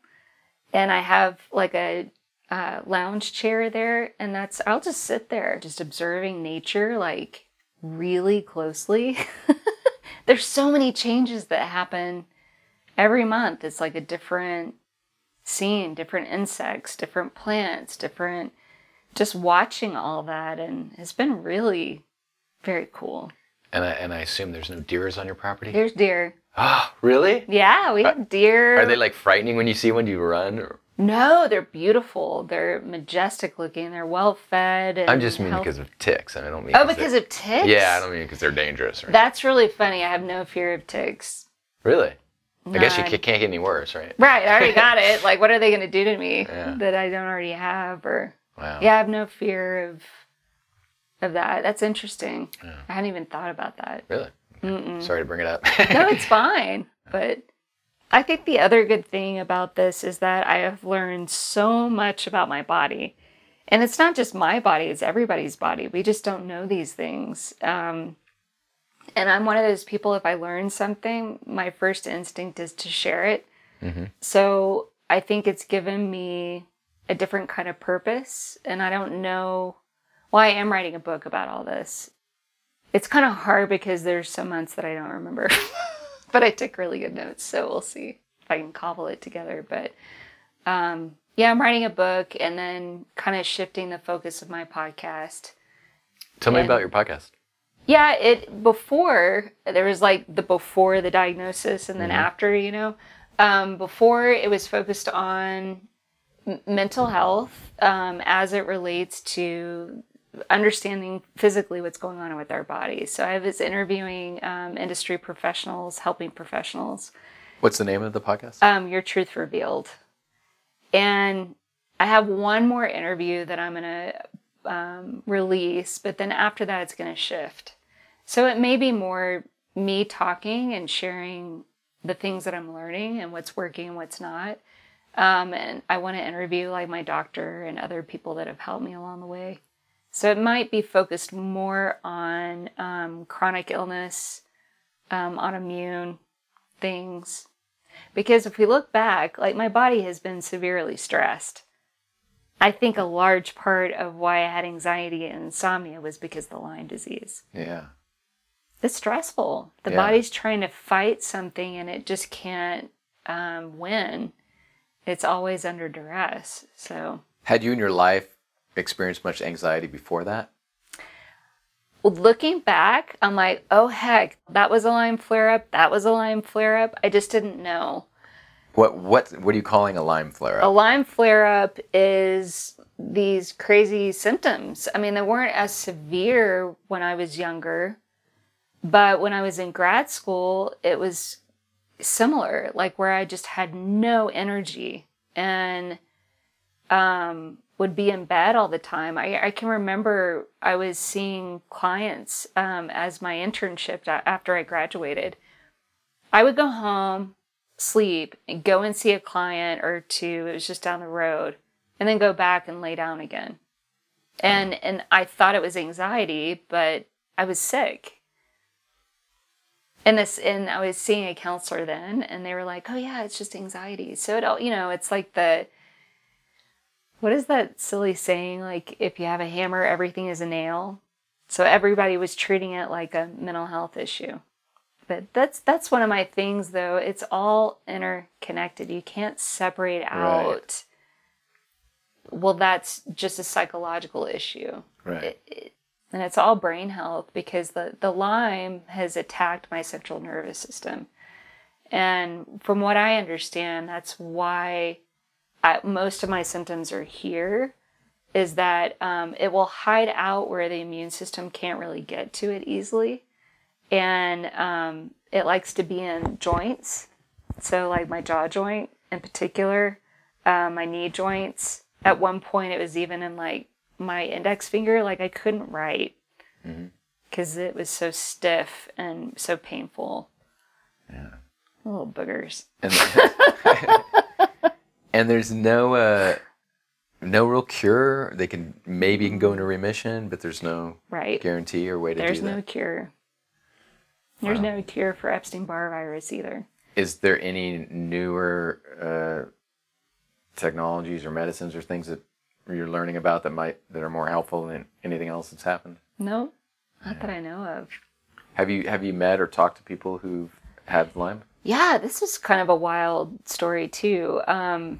and I have like a uh, lounge chair there, and that's I'll just sit there just observing nature like really closely. There's so many changes that happen every month. It's like a different scene, different insects, different plants, different, just watching all that, and it's been really very cool. And I, and I assume there's no deers on your property? There's deer. Oh, really? Yeah, we have deer. Are they like frightening when you see one? Do you run? Or? No, they're beautiful. They're majestic looking. They're well fed. And I'm just mean healthy. Because of ticks. And I don't mean Oh, because of ticks? Yeah, I don't mean because they're dangerous. Right? That's really funny. I have no fear of ticks. Really? No, I guess you I... can't get any worse, right? Right, I already got it. Like, what are they going to do to me yeah. that I don't already have? Or wow. Yeah, I have no fear of... Of that. That's interesting. Yeah. I hadn't even thought about that. Really? Okay. Mm-mm. Sorry to bring it up. No, it's fine. But I think the other good thing about this is that I have learned so much about my body. And it's not just my body, it's everybody's body. We just don't know these things. Um, and I'm one of those people, if I learn something, my first instinct is to share it. Mm-hmm. So I think it's given me a different kind of purpose. And I don't know, well, I am writing a book about all this. It's kind of hard because there's some months that I don't remember. But I took really good notes, so we'll see if I can cobble it together. But um, yeah, I'm writing a book and then kind of shifting the focus of my podcast. Tell and, me about your podcast. Yeah, it before, there was like the before the diagnosis and then mm-hmm. after, you know. Um, before, it was focused on m- mental health um, as it relates to understanding physically what's going on with our bodies. So I was interviewing um, industry professionals, helping professionals. What's the name of the podcast? Um, Your Truth Revealed. And I have one more interview that I'm going to um, release, but then after that it's going to shift. So it may be more me talking and sharing the things that I'm learning and what's working and what's not. Um, and I want to interview like my doctor and other people that have helped me along the way. So it might be focused more on um, chronic illness, um, autoimmune things. Because if we look back, like my body has been severely stressed. I think a large part of why I had anxiety and insomnia was because of the Lyme disease. Yeah. It's stressful. The yeah. body's trying to fight something and it just can't um, win. It's always under duress. So had you in your life experienced much anxiety before that? Well, looking back, I'm like, oh heck, that was a Lyme flare-up, that was a Lyme flare-up. I just didn't know. What what what are you calling a Lyme flare-up? A Lyme flare-up is these crazy symptoms. I mean, they weren't as severe when I was younger, but when I was in grad school, it was similar, like where I just had no energy and um would be in bed all the time. I, I can remember I was seeing clients um, as my internship after I graduated. I would go home, sleep, and go and see a client or two. It was just down the road, and then go back and lay down again. And and I thought it was anxiety, but I was sick. And this, and I was seeing a counselor then, and they were like, "Oh yeah, it's just anxiety." So it all, you know, it's like the. What is that silly saying? Like, if you have a hammer, everything is a nail. So everybody was treating it like a mental health issue. But that's that's one of my things, though. It's all interconnected. You can't separate out, right. Well, that's just a psychological issue. Right. It, it, and it's all brain health because the, the Lyme has attacked my central nervous system. And from what I understand, that's why... I, most of my symptoms are here, is that um, it will hide out where the immune system can't really get to it easily. And um, it likes to be in joints. So like my jaw joint in particular, uh, my knee joints. At one point it was even in like my index finger, like I couldn't write because mm-hmm. it was so stiff and so painful. Yeah. Little boogers. And And there's no uh, no real cure. They can maybe you can go into remission, but there's no right. guarantee or way to there's do that. There's no cure. There's wow. no cure for Epstein-Barr virus either. Is there any newer uh, technologies or medicines or things that you're learning about that might that are more helpful than anything else that's happened? No, not yeah. that I know of. Have you have you met or talked to people who've had Lyme? Yeah, this was kind of a wild story, too. Um,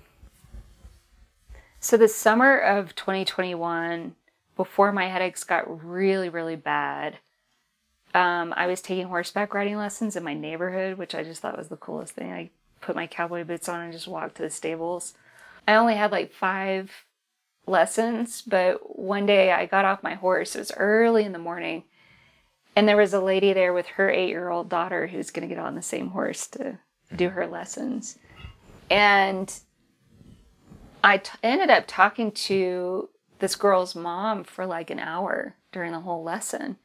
so the summer of twenty twenty-one, before my headaches got really, really bad, um, I was taking horseback riding lessons in my neighborhood, which I just thought was the coolest thing. I put my cowboy boots on and just walked to the stables. I only had like five lessons, but one day I got off my horse. It was early in the morning. And there was a lady there with her eight-year-old daughter who's going to get on the same horse to do her lessons. And I t- ended up talking to this girl's mom for like an hour during the whole lesson.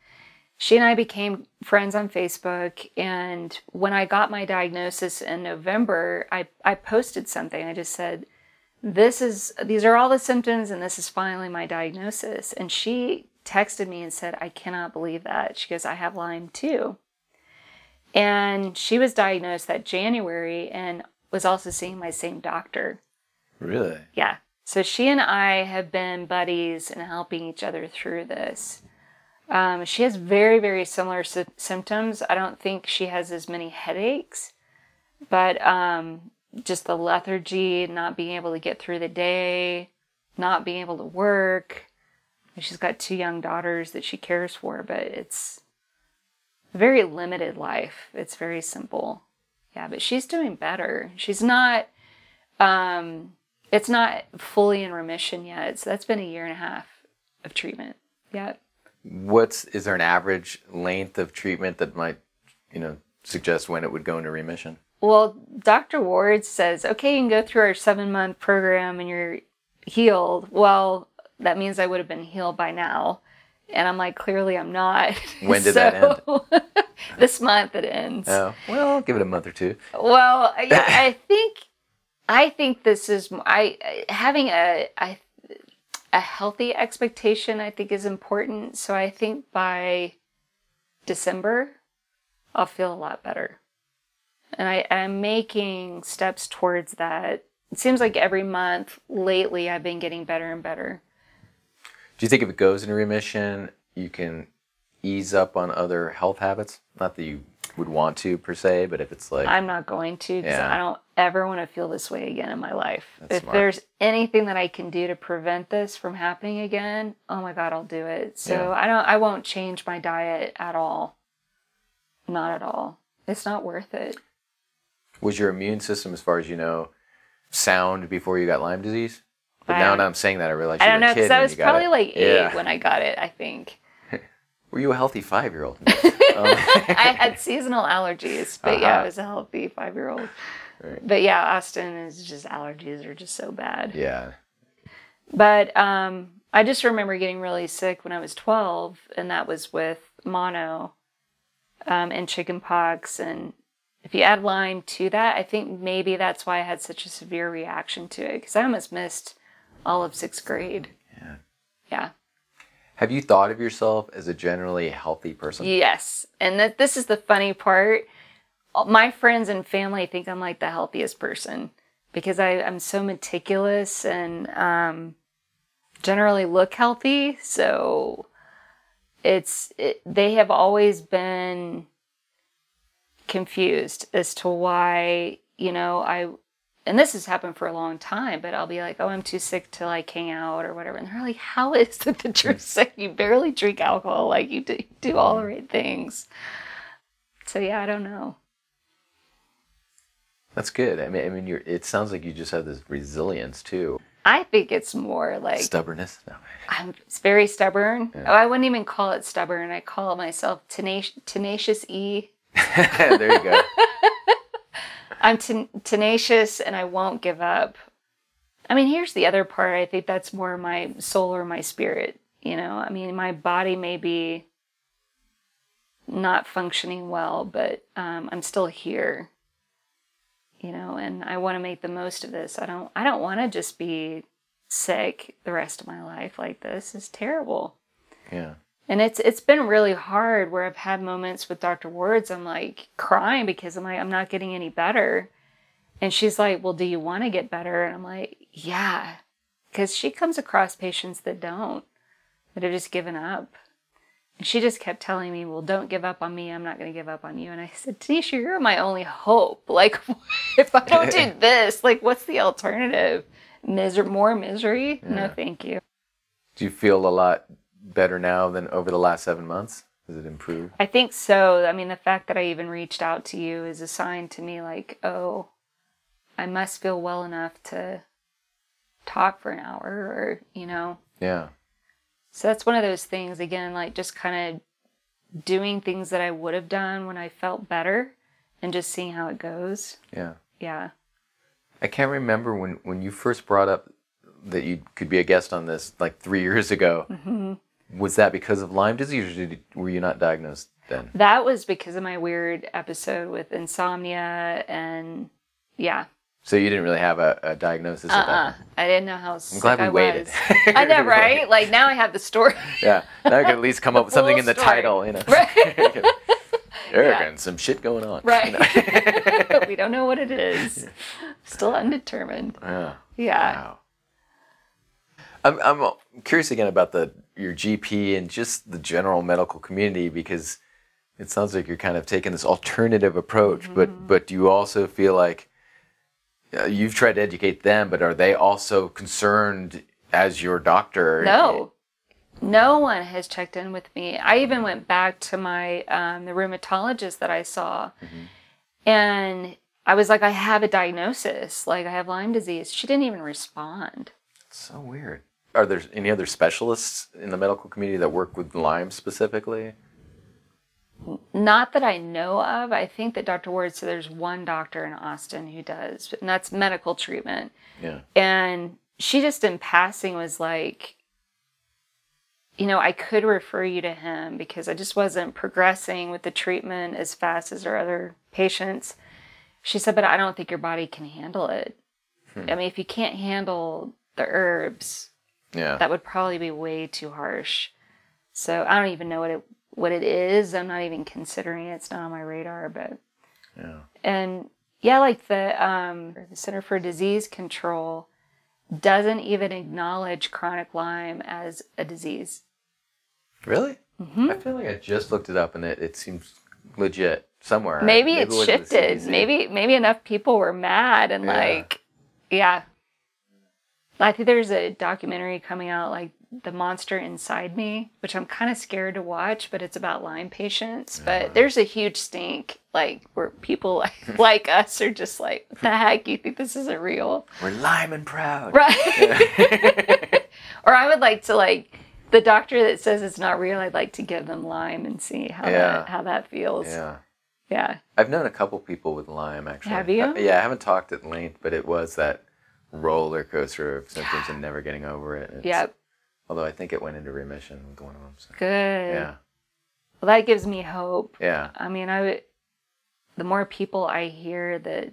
She and I became friends on Facebook, and when I got my diagnosis in November, I, I posted something. I just said, this is, these are all the symptoms, and this is finally my diagnosis. And she texted me and said, I cannot believe that. She goes, I have Lyme too. And she was diagnosed that January and was also seeing my same doctor. Really? Yeah. So she and I have been buddies and helping each other through this. Um, she has very, very similar sy- symptoms. I don't think she has as many headaches, but um, just the lethargy, not being able to get through the day, not being able to work. She's got two young daughters that she cares for, but it's a very limited life. It's very simple. Yeah, but she's doing better. She's not, um, it's not fully in remission yet. So that's been a year and a half of treatment. Yeah. What's, is there an average length of treatment that might, you know, suggest when it would go into remission? Well, Doctor Wards says, okay, you can go through our seven month program and you're healed. Well, that means I would have been healed by now. And I'm like, clearly I'm not. When did so, that end? This month it ends. Oh, well, I'll give it a month or two. Well, yeah, I think, I think this is, I, having a, I A healthy expectation, I think, is important. So I think by December, I'll feel a lot better. And I, I'm making steps towards that. It seems like every month lately, I've been getting better and better. Do you think if it goes into remission, you can ease up on other health habits? Not that you would want to, per se, but if it's like... I'm not going to, because yeah. I don't ever want to feel this way again in my life. That's if smart. There's anything that I can do to prevent this from happening again, oh my God, I'll do it. So yeah. I don't, I won't change my diet at all. Not at all. It's not worth it. Was your immune system, as far as you know, sound before you got Lyme disease? But I, now that I'm saying that, I realize I don't know, because I was probably it. like eight yeah. when I got it, I think. Were you a healthy five-year-old? um. I had seasonal allergies, but uh-huh. yeah, I was a healthy five-year-old. Right. But yeah, Austin is just, allergies are just so bad. Yeah. But um, I just remember getting really sick when I was twelve, and that was with mono um, and chicken pox. And if you add Lyme to that, I think maybe that's why I had such a severe reaction to it, because I almost missed all of sixth grade. Yeah. Yeah. Have you thought of yourself as a generally healthy person? Yes. And that this is the funny part. My friends and family think I'm like the healthiest person because I, I'm so meticulous and um, generally look healthy. So it's it, they have always been confused as to why, you know, I... And this has happened for a long time, but I'll be like, oh, I'm too sick to like hang out or whatever. And they're like, how is it that you're sick? You barely drink alcohol. Like you do, do all the right things. So yeah, I don't know. That's good. I mean, I mean, you're, it sounds like you just have this resilience too. I think it's more like... Stubbornness? No. I'm very stubborn. Yeah. Oh, I wouldn't even call it stubborn. I call myself tenacious, tenacious E. There you go. I'm ten- tenacious and I won't give up. I mean, here's the other part. I think that's more my soul or my spirit. You know, I mean, my body may be not functioning well, but um, I'm still here, you know, and I want to make the most of this. I don't, I don't want to just be sick the rest of my life like this. It's terrible. Yeah. And it's it's been really hard where I've had moments with Doctor Wards, I'm like crying because I'm like, I'm not getting any better. And she's like, well, do you want to get better? And I'm like, yeah, because she comes across patients that don't, that have just given up. And she just kept telling me, well, don't give up on me. I'm not going to give up on you. And I said, Tanisha, you're my only hope. Like, if I don't do this, like, what's the alternative? Miser- more misery? Yeah. No, thank you. Do you feel a lot better now than over the last seven months? Has it improved? I think so. I mean, the fact that I even reached out to you is a sign to me like, oh, I must feel well enough to talk for an hour or, you know. Yeah. So that's one of those things, again, like just kind of doing things that I would have done when I felt better and just seeing how it goes. Yeah. Yeah. I can't remember when, when you first brought up that you could be a guest on this like three years ago. Mm-hmm. Was that because of Lyme disease, or did, were you not diagnosed then? That was because of my weird episode with insomnia, and yeah. So you didn't really have a, a diagnosis uh-uh. of that? I didn't know how sick I'm glad we I waited. Was. I know, right? Like, now I have the story. Yeah. Now I could at least come up with something in the story. Title, you know. Right. Erika, yeah. And some shit going on. Right. You know? We don't know what it is. Still undetermined. Yeah. Yeah. Wow. I'm, I'm curious again about the your G P and just the general medical community, because it sounds like you're kind of taking this alternative approach, mm-hmm. but, but do you also feel like uh, you've tried to educate them, but are they also concerned as your doctor? No. No one has checked in with me. I even went back to my um, the rheumatologist that I saw, mm-hmm. and I was like, I have a diagnosis. Like, I have Lyme disease. She didn't even respond. It's so weird. Are there any other specialists in the medical community that work with Lyme specifically? Not that I know of. I think that Doctor Ward said there's one doctor in Austin who does, and that's medical treatment. Yeah. And she just in passing was like, you know, I could refer you to him because I just wasn't progressing with the treatment as fast as our other patients. She said, but I don't think your body can handle it. Hmm. I mean, if you can't handle the herbs... Yeah. That would probably be way too harsh. So I don't even know what it what it is. I'm not even considering it. It's not on my radar, but yeah. And yeah, like the um the Center for Disease Control doesn't even acknowledge chronic Lyme as a disease. Really? Mm-hmm. I feel like I just looked it up and it, it seems legit somewhere. Maybe, maybe it shifted. Maybe maybe enough people were mad and yeah. like yeah. I think there's a documentary coming out, like The Monster Inside Me, which I'm kind of scared to watch, but it's about Lyme patients. But there's a huge stink, like, where people like, like us are just like, what the heck, you think this isn't real? We're Lyme and proud. Right. Yeah. Or I would like to, like, the doctor that says it's not real, I'd like to give them Lyme and see how, yeah. that, how that feels. Yeah. Yeah. I've known a couple people with Lyme, actually. Have you? I, yeah, I haven't talked at length, but it was that roller coaster of symptoms and never getting over it. It's, yep. Although I think it went into remission with one of them. So. Good. Yeah. Well, that gives me hope. Yeah. I mean, I would, the more people I hear that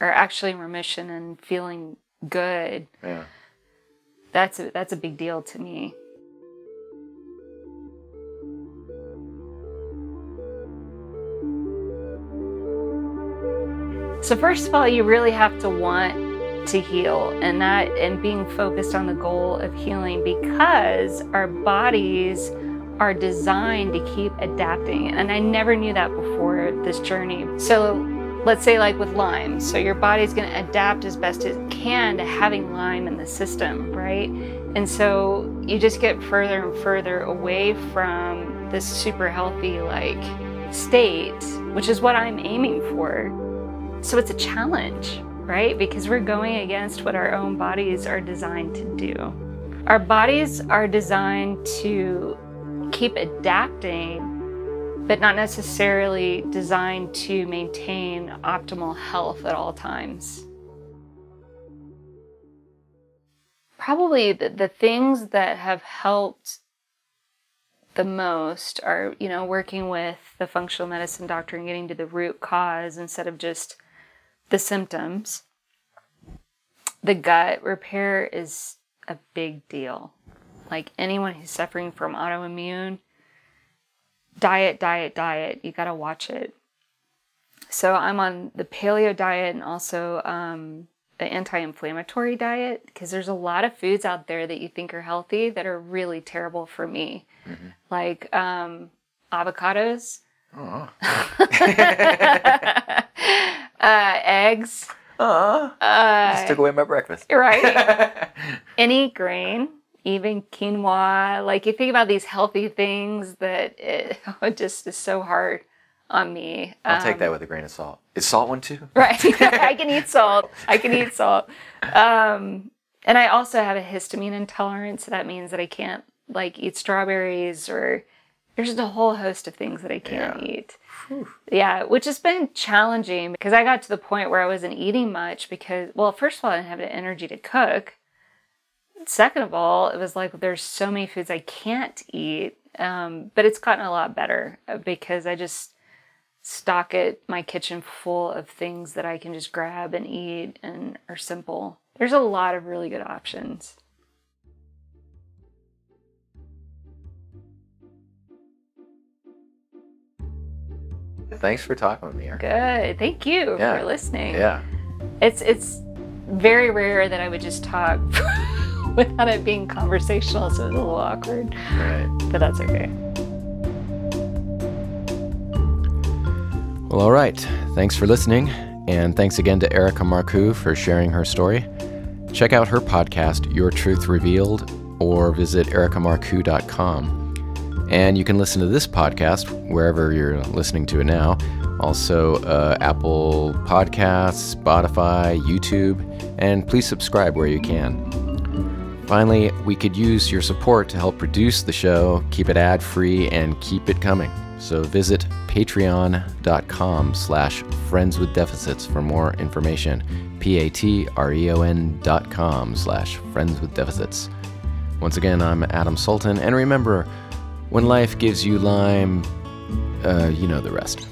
are actually in remission and feeling good, yeah. that's a, that's a big deal to me. So first of all, you really have to want to heal, and that and being focused on the goal of healing, because our bodies are designed to keep adapting, and I never knew that before this journey. So let's say, like with Lyme, so your body's going to adapt as best it can to having Lyme in the system, right? And so you just get further and further away from this super healthy like state, which is what I'm aiming for. So it's a challenge, right? Because we're going against what our own bodies are designed to do. Our bodies are designed to keep adapting, but not necessarily designed to maintain optimal health at all times. Probably the, the things that have helped the most are, you know, working with the functional medicine doctor and getting to the root cause instead of just the symptoms. The gut repair is a big deal. Like, anyone who's suffering from autoimmune, diet, diet, diet, you gotta watch it. So I'm on the paleo diet and also um, the anti-inflammatory diet, because there's a lot of foods out there that you think are healthy that are really terrible for me. Mm-hmm. Like um, avocados. Oh. Uh, eggs. Uh, uh, just took away my breakfast. Right. Any grain, even quinoa. Like, you think about these healthy things that it oh, just is so hard on me. Um, I'll take that with a grain of salt. Is salt one too? Right. I can eat salt. I can eat salt. Um, and I also have a histamine intolerance. So that means that I can't like eat strawberries, or there's just a whole host of things that I can't yeah. eat. Yeah, which has been challenging, because I got to the point where I wasn't eating much because, well, first of all, I didn't have the energy to cook. second of all, it was like, there's so many foods I can't eat, um, but it's gotten a lot better because I just stock it, my kitchen full of things that I can just grab and eat and are simple. There's a lot of really good options. Thanks for talking with me, Erica. Good. Thank you yeah. for listening. Yeah. It's it's very rare that I would just talk without it being conversational, so it's a little awkward. Right. But that's okay. Well, all right. Thanks for listening. And thanks again to Erika Marcoux for sharing her story. Check out her podcast, Your Truth Revealed, or visit erika marcoux dot com. And you can listen to this podcast wherever you're listening to it now. Also, uh, Apple Podcasts, Spotify, YouTube, and please subscribe where you can. Finally, we could use your support to help produce the show, keep it ad-free, and keep it coming. So visit patreon.com slash friends with deficits for more information. P-A-T-R-E-O-N dot com slash friends with deficits. Once again, I'm Adam Sultan, and remember, when life gives you Lyme, uh, you know the rest.